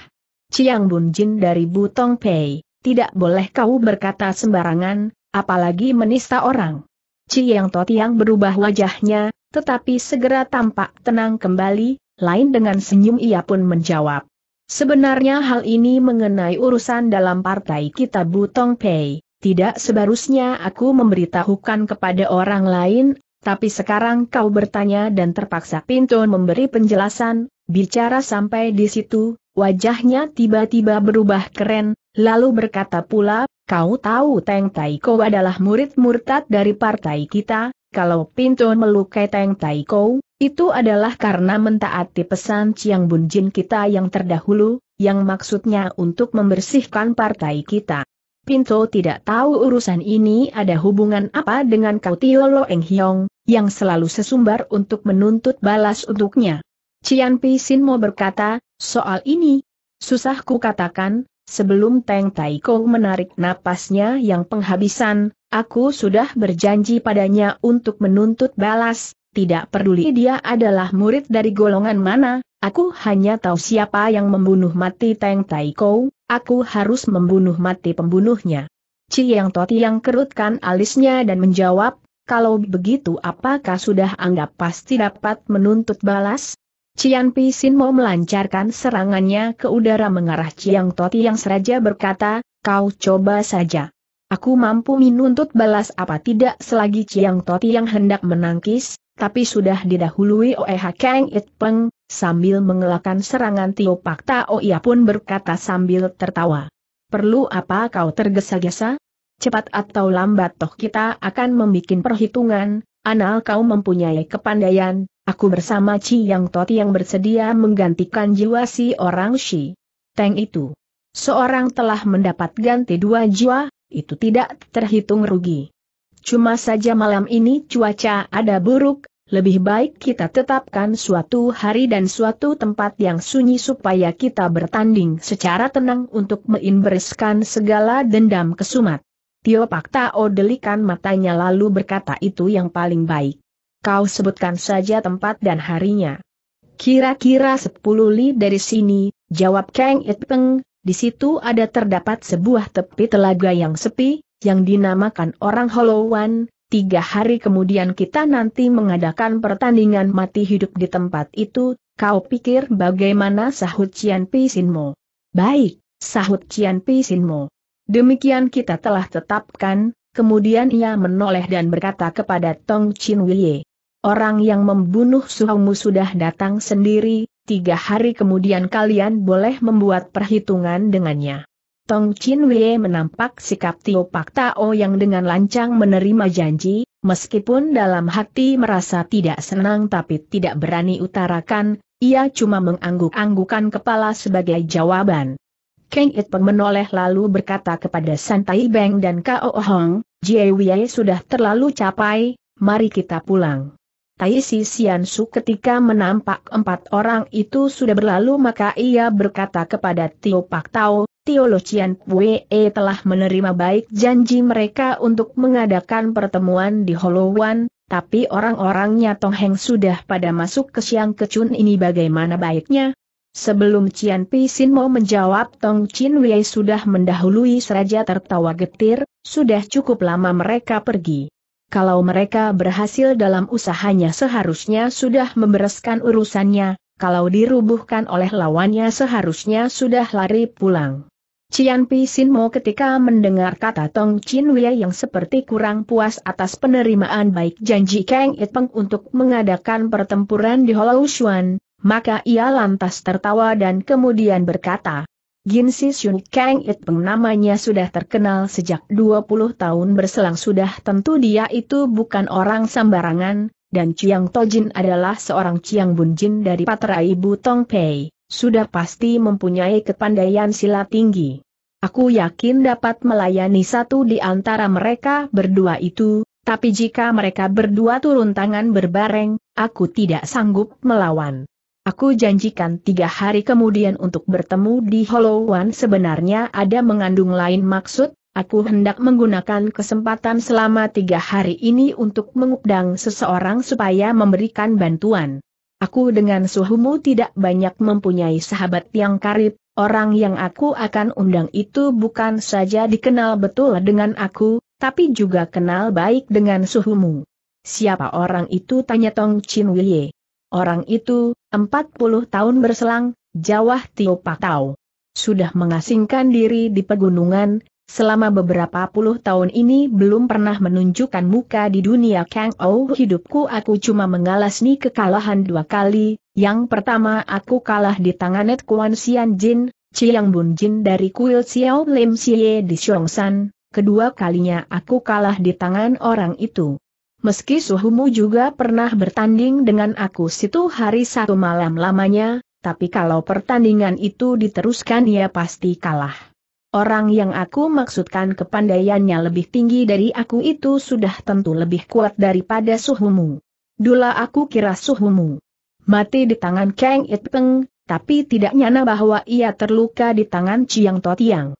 Ciang Bunjin dari Butong Pei, tidak boleh kau berkata sembarangan, apalagi menista orang." Ciang Totiang berubah wajahnya, tetapi segera tampak tenang kembali, lain dengan senyum ia pun menjawab, Sebenarnya hal ini mengenai urusan dalam partai kita Butong Pei, tidak seharusnya aku memberitahukan kepada orang lain, tapi sekarang kau bertanya dan terpaksa Pinto memberi penjelasan. Bicara sampai di situ, wajahnya tiba-tiba berubah keren, lalu berkata pula, kau tahu Teng Taiko adalah murid murtad dari partai kita. Kalau Pinto melukai Teng Taiko, itu adalah karena mentaati pesan Chiang Bun Jin kita yang terdahulu, yang maksudnya untuk membersihkan partai kita. Pinto tidak tahu urusan ini ada hubungan apa dengan Kau Tio Loeng Hiong, yang selalu sesumbar untuk menuntut balas untuknya. Cian Pisin mau berkata, soal ini susah ku katakan, sebelum Teng Taiko menarik napasnya yang penghabisan, aku sudah berjanji padanya untuk menuntut balas. Tidak peduli dia adalah murid dari golongan mana, aku hanya tahu siapa yang membunuh mati Teng Taiko, aku harus membunuh mati pembunuhnya. Chiang Toti yang kerutkan alisnya dan menjawab, kalau begitu apakah sudah anggap pasti dapat menuntut balas? Cian Pisin mau melancarkan serangannya ke udara mengarah Chiang Toti yang seraja berkata, kau coba saja. Aku mampu menuntut balas apa tidak selagi Chiang Toti yang hendak menangkis. Tapi sudah didahului oleh Kang It Peng, sambil mengelakkan serangan Tio Pak Tao ia pun berkata sambil tertawa. Perlu apa kau tergesa-gesa? Cepat atau lambat toh kita akan membuat perhitungan, anal kau mempunyai kepandaian, aku bersama Chiang Toti yang bersedia menggantikan jiwa si orang Shi Teng itu. Seorang telah mendapat ganti dua jiwa, itu tidak terhitung rugi. Cuma saja malam ini cuaca ada buruk, lebih baik kita tetapkan suatu hari dan suatu tempat yang sunyi supaya kita bertanding secara tenang untuk menimbereskan segala dendam kesumat. Tio Pak Tao delikan matanya lalu berkata itu yang paling baik. Kau sebutkan saja tempat dan harinya. Kira-kira sepuluh li dari sini, jawab Kang It Peng, di situ ada terdapat sebuah tepi telaga yang sepi, yang dinamakan orang Holowan, tiga hari kemudian kita nanti mengadakan pertandingan mati hidup di tempat itu, kau pikir bagaimana sahut Cian Pisinmo? Baik, sahut Cian Pisinmo. Demikian kita telah tetapkan, kemudian ia menoleh dan berkata kepada Tong Chin Wei. Orang yang membunuh suhumu sudah datang sendiri, tiga hari kemudian kalian boleh membuat perhitungan dengannya. Tong Chin Wei menampak sikap Tio Pak Tao yang dengan lancang menerima janji, meskipun dalam hati merasa tidak senang tapi tidak berani utarakan, ia cuma mengangguk-anggukan kepala sebagai jawaban. Kang It Peng menoleh lalu berkata kepada San Tai Beng dan Kao Hong, Jie Wei sudah terlalu capai, mari kita pulang. Tai Si Sian Su ketika menampak empat orang itu sudah berlalu maka ia berkata kepada Tio Pak Tao, Tio Lo Cian Pue telah menerima baik janji mereka untuk mengadakan pertemuan di Holowan, tapi orang-orangnya Tong Heng sudah pada masuk ke Siang Kecun ini bagaimana baiknya? Sebelum Cian Pisin mau menjawab Tong Chin Wei sudah mendahului seraja tertawa getir, sudah cukup lama mereka pergi. Kalau mereka berhasil dalam usahanya seharusnya sudah membereskan urusannya, kalau dirubuhkan oleh lawannya seharusnya sudah lari pulang. Cian Pisin mau ketika mendengar kata Tong Chin Wei yang seperti kurang puas atas penerimaan baik janji Kang It Peng untuk mengadakan pertempuran di Holoushuan, maka ia lantas tertawa dan kemudian berkata, Gin Si Shun Kang It Peng namanya sudah terkenal sejak dua puluh tahun berselang sudah tentu dia itu bukan orang sembarangan, dan Chiang Tojin adalah seorang Chiang Bun Jin dari Paterai Butong Pei. Sudah pasti mempunyai kepandaian silat tinggi. Aku yakin dapat melayani satu di antara mereka berdua itu, tapi jika mereka berdua turun tangan berbareng, aku tidak sanggup melawan. Aku janjikan tiga hari kemudian untuk bertemu di Holowan. Sebenarnya ada mengandung lain maksud, aku hendak menggunakan kesempatan selama tiga hari ini untuk mengundang seseorang supaya memberikan bantuan. Aku dengan suhumu tidak banyak mempunyai sahabat yang karib, orang yang aku akan undang itu bukan saja dikenal betul dengan aku, tapi juga kenal baik dengan suhumu. Siapa orang itu? Tanya Tong Chin Wei. Orang itu, empat puluh tahun berselang, jawah Tio Patau. Sudah mengasingkan diri di pegunungan, selama beberapa puluh tahun ini belum pernah menunjukkan muka di dunia Kang Ou. Hidupku aku cuma mengalami kekalahan dua kali, yang pertama aku kalah di tangan Net Kuan Sian Jin, Chiang Bun Jin dari kuil Xiao Lim Xie di Shongshan, kedua kalinya aku kalah di tangan orang itu. Meski suhumu juga pernah bertanding dengan aku situ hari satu malam lamanya, tapi kalau pertandingan itu diteruskan ia pasti kalah. Orang yang aku maksudkan kepandaiannya lebih tinggi dari aku itu sudah tentu lebih kuat daripada suhumu. Dula aku kira suhumu mati di tangan Kang It Peng, tapi tidak nyana bahwa ia terluka di tangan Chiang To Tiang.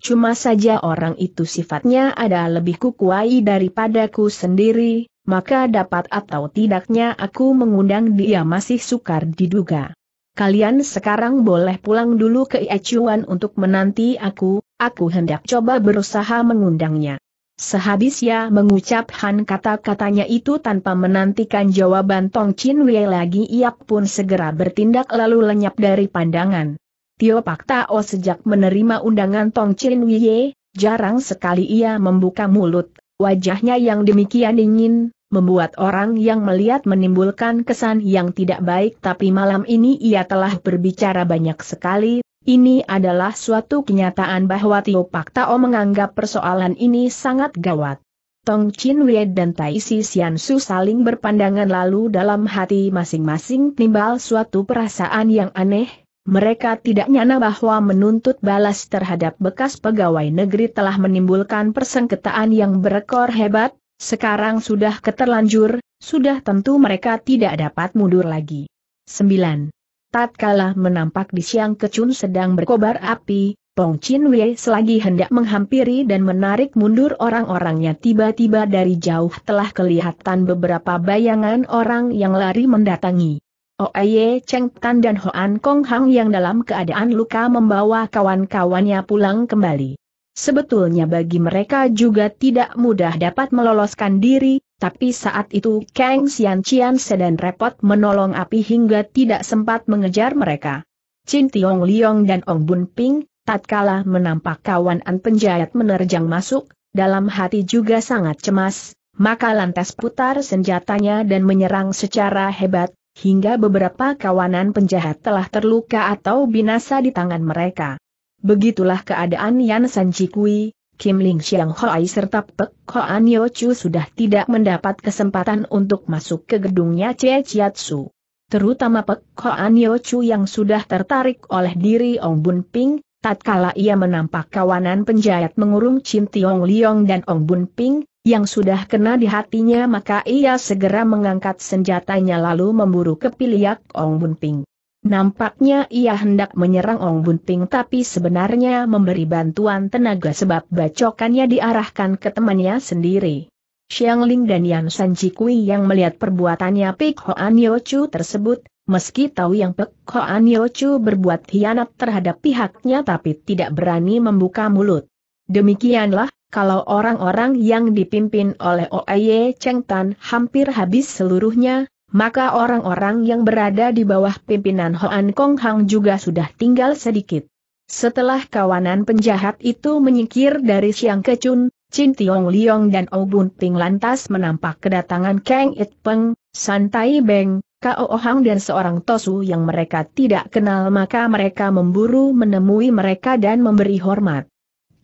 Cuma saja orang itu sifatnya ada lebih kukuai daripadaku sendiri, maka dapat atau tidaknya aku mengundang dia masih sukar diduga. Kalian sekarang boleh pulang dulu ke Ichuan untuk menanti aku, aku hendak coba berusaha mengundangnya. Sehabis ia mengucapkan kata-katanya itu tanpa menantikan jawaban Tong Chin Wei lagi, ia pun segera bertindak lalu lenyap dari pandangan. Tio Pak Tao sejak menerima undangan Tong Chin Wei, jarang sekali ia membuka mulut, wajahnya yang demikian dingin membuat orang yang melihat menimbulkan kesan yang tidak baik, tapi malam ini ia telah berbicara banyak sekali. Ini adalah suatu kenyataan bahwa Tio Pak Tao menganggap persoalan ini sangat gawat. Tong Chin Wei dan Tai Si Sian Su saling berpandangan lalu dalam hati masing-masing timbal suatu perasaan yang aneh. Mereka tidak nyana bahwa menuntut balas terhadap bekas pegawai negeri telah menimbulkan persengketaan yang berekor hebat. Sekarang sudah keterlanjur, sudah tentu mereka tidak dapat mundur lagi. sembilan. Tatkala menampak di siang kecun sedang berkobar api, Tong Chin Wei selagi hendak menghampiri dan menarik mundur orang-orangnya, tiba-tiba dari jauh telah kelihatan beberapa bayangan orang yang lari mendatangi. Oye Cheng Tan dan Hoan Kong Hang yang dalam keadaan luka membawa kawan-kawannya pulang kembali. Sebetulnya bagi mereka juga tidak mudah dapat meloloskan diri, tapi saat itu Kang Xian Qian sedang repot menolong api hingga tidak sempat mengejar mereka. Chin Tiong Liong dan Ong Bun Ping, tatkala menampak kawan An penjahit menerjang masuk, dalam hati juga sangat cemas, maka lantas putar senjatanya dan menyerang secara hebat, hingga beberapa kawanan penjahat telah terluka atau binasa di tangan mereka. Begitulah keadaan Yan San Chikui, Kim Ling Xiang Hoai serta Pek Hoan Yochu sudah tidak mendapat kesempatan untuk masuk ke gedungnya Che Chiatsu. Terutama Pek Hoan Yochu yang sudah tertarik oleh diri Ong Bun Ping, tatkala ia menampak kawanan penjahit mengurung Chin Tiong Liong dan Ong Bun Ping, yang sudah kena di hatinya, maka ia segera mengangkat senjatanya lalu memburu ke piliak Ong Bun Ping. Nampaknya ia hendak menyerang Ong Bun Ping tapi sebenarnya memberi bantuan tenaga sebab bacokannya diarahkan ke temannya sendiri. Xiang Ling dan Yan San Chikui yang melihat perbuatannya Pek Hoan Yochu tersebut, meski tahu yang Pek Hoan Yochu berbuat hianat terhadap pihaknya tapi tidak berani membuka mulut. Demikianlah, kalau orang-orang yang dipimpin oleh Oye Cheng Tan hampir habis seluruhnya, maka orang-orang yang berada di bawah pimpinan Hoan Kong Hang juga sudah tinggal sedikit. Setelah kawanan penjahat itu menyingkir dari siang kecun, Chin Tiong Liong dan Ong Bun Ping lantas menampak kedatangan Kang It Peng, San Tai Beng, Kao Hang dan seorang Tosu yang mereka tidak kenal, maka mereka memburu menemui mereka dan memberi hormat.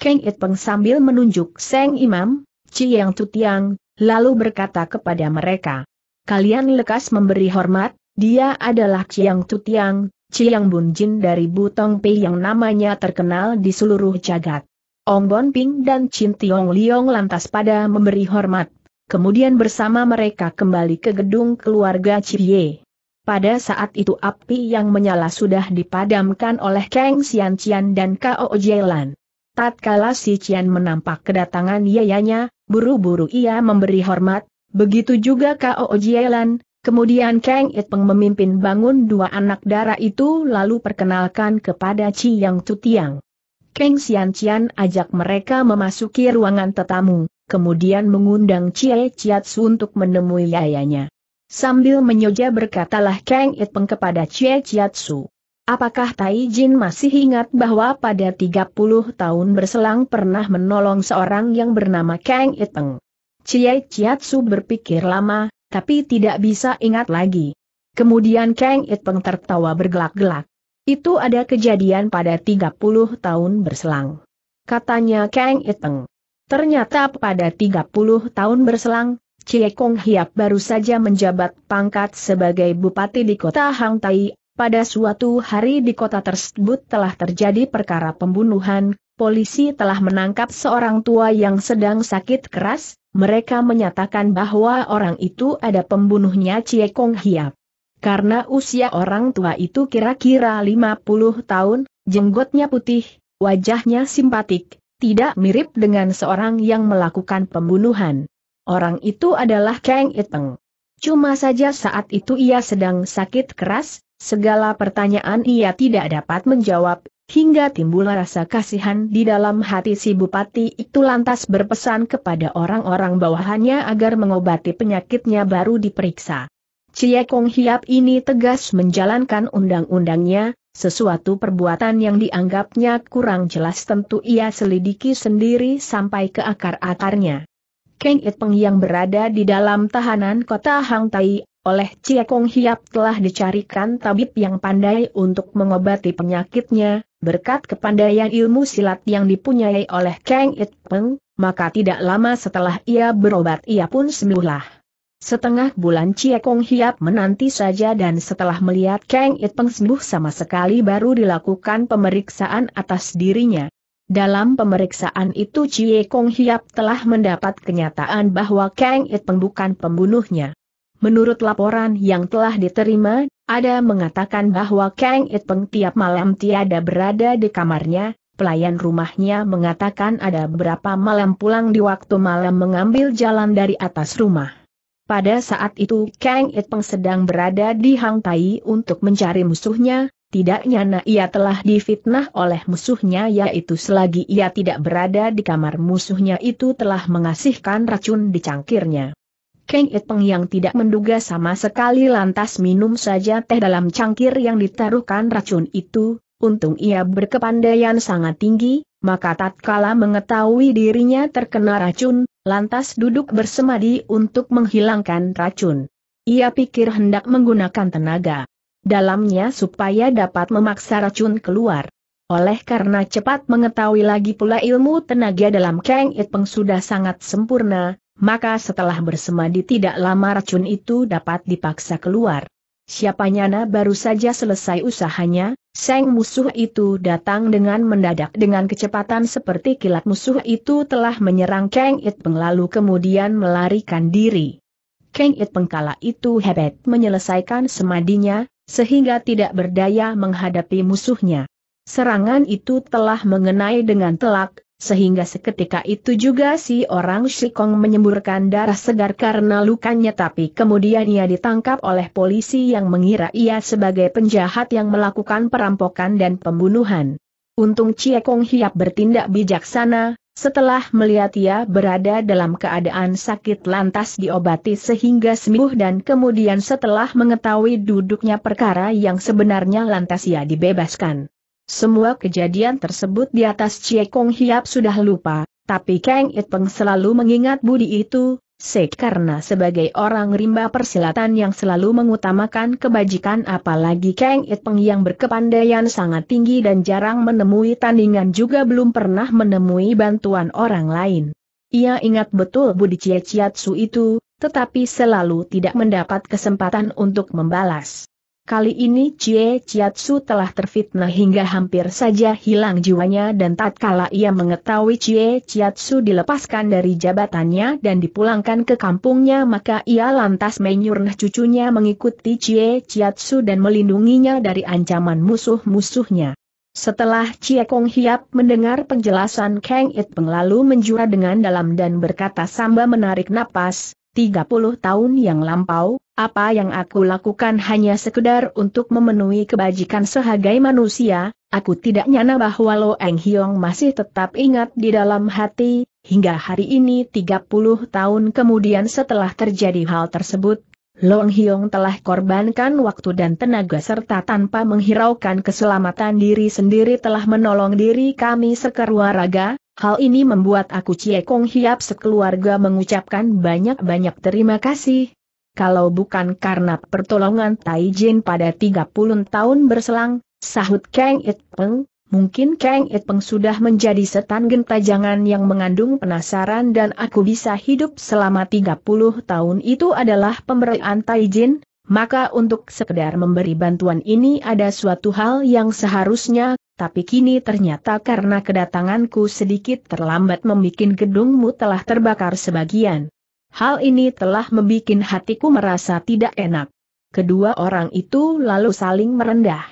Kang It Peng sambil menunjuk Seng Imam, Chiang To Tiang, lalu berkata kepada mereka, "Kalian lekas memberi hormat, dia adalah Chiang To Tiang, Chiang Bun Jin dari Butong Pei yang namanya terkenal di seluruh jagat." Ong Bun Ping dan Chin Tiong Liong lantas pada memberi hormat, kemudian bersama mereka kembali ke gedung keluarga Chie. Pada saat itu api yang menyala sudah dipadamkan oleh Kang Xian Qian dan Kao Jelan. Tatkala si Qian menampak kedatangan yayanya, buru-buru ia memberi hormat. Begitu juga Kao Jielan, kemudian Kang It Peng memimpin bangun dua anak dara itu lalu perkenalkan kepada Chiang To Tiang. Kang Xian Qian ajak mereka memasuki ruangan tetamu, kemudian mengundang Chie Chiatsu untuk menemui yayanya. Sambil menyoja berkatalah Kang It Peng kepada Chie Chiatsu, Apakah Tai Jin masih ingat bahwa pada tiga puluh tahun berselang pernah menolong seorang yang bernama Kang Iteng? Cie Chiatsu berpikir lama, tapi tidak bisa ingat lagi. Kemudian Kang Iteng tertawa bergelak-gelak. Itu ada kejadian pada tiga puluh tahun berselang, katanya Kang Iteng. Ternyata pada tiga puluh tahun berselang, Cie Kong Hiap baru saja menjabat pangkat sebagai bupati di kota Hang Tai. Pada suatu hari di kota tersebut telah terjadi perkara pembunuhan, polisi telah menangkap seorang tua yang sedang sakit keras, mereka menyatakan bahwa orang itu ada pembunuhnya Cie Kong Hiap. Karena usia orang tua itu kira-kira lima puluh tahun, jenggotnya putih, wajahnya simpatik, tidak mirip dengan seorang yang melakukan pembunuhan. Orang itu adalah Kang Iteng. Cuma saja saat itu ia sedang sakit keras, segala pertanyaan ia tidak dapat menjawab, hingga timbul rasa kasihan di dalam hati si bupati itu lantas berpesan kepada orang-orang bawahannya agar mengobati penyakitnya baru diperiksa. Cie Kong Hiap ini tegas menjalankan undang-undangnya, sesuatu perbuatan yang dianggapnya kurang jelas tentu ia selidiki sendiri sampai ke akar-akarnya. Kang Iteng yang berada di dalam tahanan kota Hang Tai, oleh Cie Kong Hiap telah dicarikan tabib yang pandai untuk mengobati penyakitnya, berkat kepandaian ilmu silat yang dipunyai oleh Kang Iteng, maka tidak lama setelah ia berobat ia pun sembuhlah. Setengah bulan Cie Kong Hiap menanti saja dan setelah melihat Kang Iteng sembuh sama sekali baru dilakukan pemeriksaan atas dirinya. Dalam pemeriksaan itu Cie Kong Hiap telah mendapat kenyataan bahwa Kang Iteng bukan pembunuhnya. Menurut laporan yang telah diterima, ada mengatakan bahwa Kang Iteng tiap malam tiada berada di kamarnya, pelayan rumahnya mengatakan ada beberapa malam pulang di waktu malam mengambil jalan dari atas rumah. Pada saat itu Kang Iteng sedang berada di Hang Tai untuk mencari musuhnya, tidak nyana ia telah difitnah oleh musuhnya yaitu selagi ia tidak berada di kamar musuhnya itu telah mengasihkan racun di cangkirnya. Kang Iteng yang tidak menduga sama sekali lantas minum saja teh dalam cangkir yang ditaruhkan racun itu, untung ia berkepandaian sangat tinggi, maka tatkala mengetahui dirinya terkena racun, lantas duduk bersemadi untuk menghilangkan racun. Ia pikir hendak menggunakan tenaga dalamnya supaya dapat memaksa racun keluar. Oleh karena cepat mengetahui lagi pula ilmu tenaga dalam Kang Iteng sudah sangat sempurna, maka setelah bersemadi tidak lama racun itu dapat dipaksa keluar. Siapa nyana baru saja selesai usahanya, sang musuh itu datang dengan mendadak dengan kecepatan seperti kilat. Musuh itu telah menyerang Kang Iteng lalu kemudian melarikan diri. Kang Iteng kala itu hebat menyelesaikan semadinya, sehingga tidak berdaya menghadapi musuhnya. Serangan itu telah mengenai dengan telak, sehingga seketika itu juga si orang Shikong menyemburkan darah segar karena lukanya, tapi kemudian ia ditangkap oleh polisi yang mengira ia sebagai penjahat yang melakukan perampokan dan pembunuhan. Untung Cie Kong Hiap bertindak bijaksana, setelah melihat ia berada dalam keadaan sakit lantas diobati sehingga sembuh dan kemudian setelah mengetahui duduknya perkara yang sebenarnya lantas ia dibebaskan. Semua kejadian tersebut di atas Cie Kong Hiap sudah lupa, tapi Kang Iteng selalu mengingat budi itu, sek karena sebagai orang rimba persilatan yang selalu mengutamakan kebajikan apalagi Kang Iteng yang berkepandaian sangat tinggi dan jarang menemui tandingan juga belum pernah menemui bantuan orang lain. Ia ingat betul budi Cie Chiatsu itu, tetapi selalu tidak mendapat kesempatan untuk membalas. Kali ini Cie Chiatsu telah terfitnah hingga hampir saja hilang jiwanya dan tatkala ia mengetahui Cie Chiatsu dilepaskan dari jabatannya dan dipulangkan ke kampungnya maka ia lantas menyuruh cucunya mengikuti Cie Chiatsu dan melindunginya dari ancaman musuh-musuhnya. Setelah Cie Kong Hiap mendengar penjelasan Kang Iteng lalu menjura dengan dalam dan berkata sambil menarik napas, tiga puluh tahun yang lampau, apa yang aku lakukan hanya sekedar untuk memenuhi kebajikan sebagai manusia, aku tidak nyana bahwa Lo Eng Hiong masih tetap ingat di dalam hati, hingga hari ini tiga puluh tahun kemudian setelah terjadi hal tersebut, Long Hiong telah korbankan waktu dan tenaga serta tanpa menghiraukan keselamatan diri sendiri telah menolong diri kami sekeluarga. Hal ini membuat aku Cie Kong Hiap sekeluarga mengucapkan banyak-banyak terima kasih. Kalau bukan karena pertolongan Tai Jin pada tiga puluh tahun berselang, sahut Kang It Peng, mungkin Kang It Peng sudah menjadi setan gentayangan yang mengandung penasaran dan aku bisa hidup selama tiga puluh tahun itu adalah pemberian Tai Jin, maka untuk sekedar memberi bantuan ini ada suatu hal yang seharusnya. Tapi kini ternyata karena kedatanganku sedikit terlambat membuat gedungmu telah terbakar sebagian. Hal ini telah membuat hatiku merasa tidak enak. Kedua orang itu lalu saling merendah.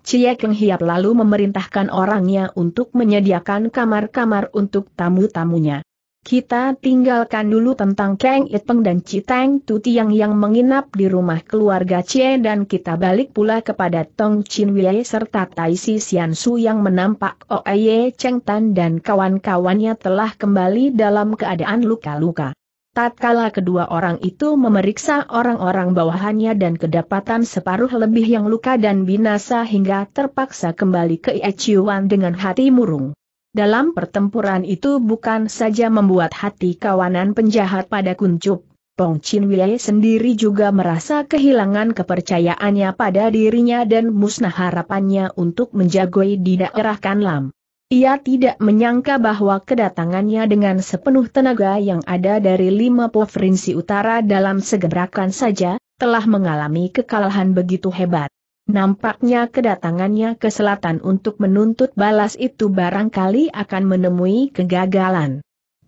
Cie Keng Hiap lalu memerintahkan orangnya untuk menyediakan kamar-kamar untuk tamu-tamunya. Kita tinggalkan dulu tentang Kang It Peng dan Citeng Tutiang yang menginap di rumah keluarga Cie dan kita balik pula kepada Tong Chin Wei serta Tai Si Sian Su yang menampak Oye Cheng Tan dan kawan-kawannya telah kembali dalam keadaan luka-luka. Tatkala kedua orang itu memeriksa orang-orang bawahannya dan kedapatan separuh lebih yang luka dan binasa hingga terpaksa kembali ke Echuan dengan hati murung. Dalam pertempuran itu bukan saja membuat hati kawanan penjahat pada kuncup, Tong Chin Wei sendiri juga merasa kehilangan kepercayaannya pada dirinya dan musnah harapannya untuk menjagoi di daerah Kanlam. Ia tidak menyangka bahwa kedatangannya dengan sepenuh tenaga yang ada dari lima provinsi utara dalam segerakan saja, telah mengalami kekalahan begitu hebat. Nampaknya kedatangannya ke selatan untuk menuntut balas itu barangkali akan menemui kegagalan.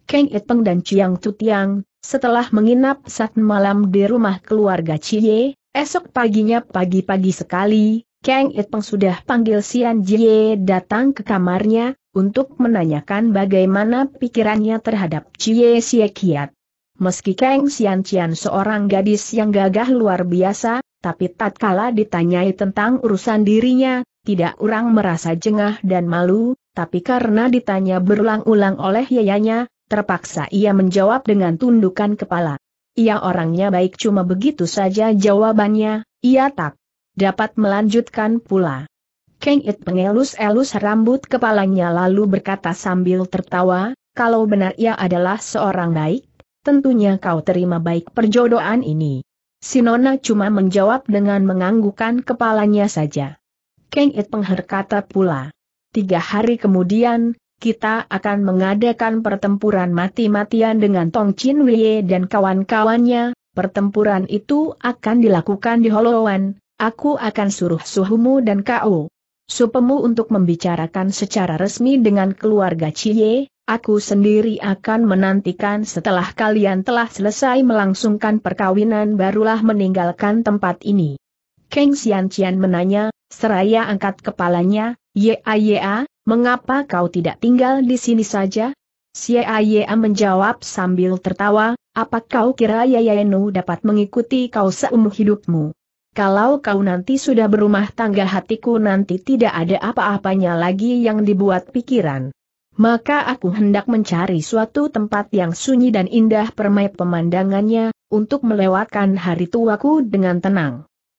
Kang It Peng dan Chiang Tutiang, setelah menginap saat malam di rumah keluarga Cie, esok paginya pagi-pagi sekali, Kang It Peng sudah panggil Sian Jie datang ke kamarnya, untuk menanyakan bagaimana pikirannya terhadap Cie Cie Kiat. Meski Kang Sian Cian seorang gadis yang gagah luar biasa, tapi tatkala ditanyai tentang urusan dirinya, tidak orang merasa jengah dan malu, tapi karena ditanya berulang-ulang oleh yayanya, terpaksa ia menjawab dengan tundukan kepala. Ia orangnya baik cuma begitu saja jawabannya, ia tak dapat melanjutkan pula. Kang It mengelus-elus rambut kepalanya lalu berkata sambil tertawa, kalau benar ia adalah seorang baik, tentunya kau terima baik perjodohan ini. Si Nona cuma menjawab dengan menganggukkan kepalanya saja. Kang It Peng berkata pula, tiga hari kemudian, kita akan mengadakan pertempuran mati-matian dengan Tong Chin Wei dan kawan-kawannya, pertempuran itu akan dilakukan di Holoan, aku akan suruh suhumu dan kau supemu untuk membicarakan secara resmi dengan keluarga Cie. Aku sendiri akan menantikan setelah kalian telah selesai melangsungkan perkawinan barulah meninggalkan tempat ini. Kang Sian Cian menanya, seraya angkat kepalanya, Yaya, mengapa kau tidak tinggal di sini saja? Yaya menjawab sambil tertawa, apa kau kira Yayanu dapat mengikuti kau seumur hidupmu? Kalau kau nanti sudah berumah tangga hatiku nanti tidak ada apa-apanya lagi yang dibuat pikiran. Maka aku hendak mencari suatu tempat yang sunyi dan indah permai pemandangannya, untuk melewatkan hari tuaku dengan tenang.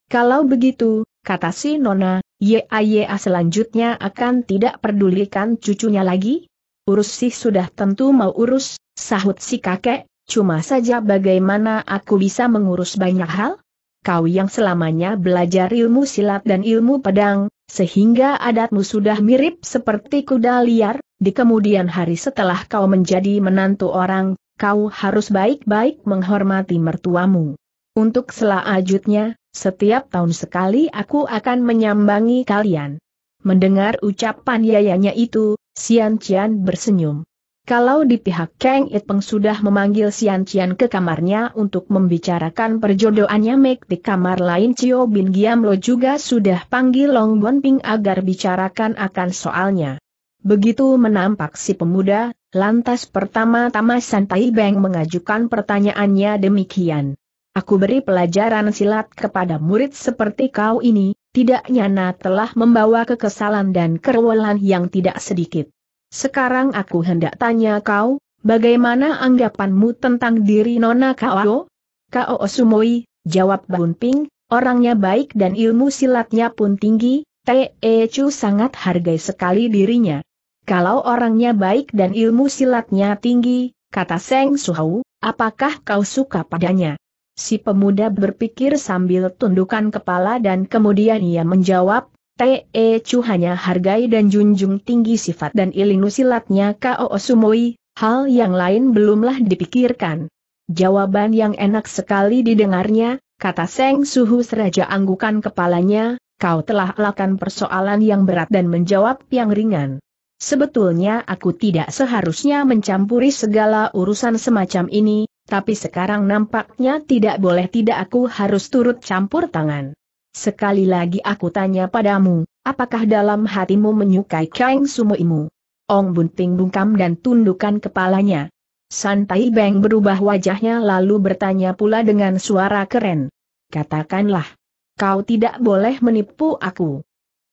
Kalau begitu, kata si Nona, Yaya selanjutnya akan tidak pedulikan cucunya lagi? Urus sih sudah tentu mau urus, sahut si kakek, cuma saja bagaimana aku bisa mengurus banyak hal? Kau yang selamanya belajar ilmu silat dan ilmu pedang, sehingga adatmu sudah mirip seperti kuda liar, di kemudian hari setelah kau menjadi menantu orang, kau harus baik-baik menghormati mertuamu. Untuk selanjutnya, setiap tahun sekali aku akan menyambangi kalian. Mendengar ucapan yayanya itu, Sian Cian bersenyum. Kalau di pihak Kang It Peng sudah memanggil Sian Cian ke kamarnya untuk membicarakan perjodohannya, Mek di kamar lain Cio Bin Giam Lo juga sudah panggil Long Bon Ping agar bicarakan akan soalnya. Begitu menampak si pemuda, lantas pertama-tama Santai Beng mengajukan pertanyaannya demikian. Aku beri pelajaran silat kepada murid seperti kau ini, tidak nyana telah membawa kekesalan dan kerewelan yang tidak sedikit. Sekarang aku hendak tanya kau, bagaimana anggapanmu tentang diri Nona Kao? Kao Sumoi, jawab Bun Ping, orangnya baik dan ilmu silatnya pun tinggi, Te Chu sangat hargai sekali dirinya. Kalau orangnya baik dan ilmu silatnya tinggi, kata Seng Suhau, apakah kau suka padanya? Si pemuda berpikir sambil tundukkan kepala dan kemudian ia menjawab, Te Chu hanya hargai dan junjung tinggi sifat dan ilmu silatnya Koo Sumoi, hal yang lain belumlah dipikirkan. Jawaban yang enak sekali didengarnya, kata Seng Suhu seraja anggukan kepalanya, kau telah lakukan persoalan yang berat dan menjawab yang ringan. Sebetulnya aku tidak seharusnya mencampuri segala urusan semacam ini, tapi sekarang nampaknya tidak boleh tidak aku harus turut campur tangan. Sekali lagi aku tanya padamu, apakah dalam hatimu menyukai Kang Sumoimu? Ong Bun Ping bungkam dan tundukkan kepalanya. Santai Beng berubah wajahnya lalu bertanya pula dengan suara keren. Katakanlah, kau tidak boleh menipu aku.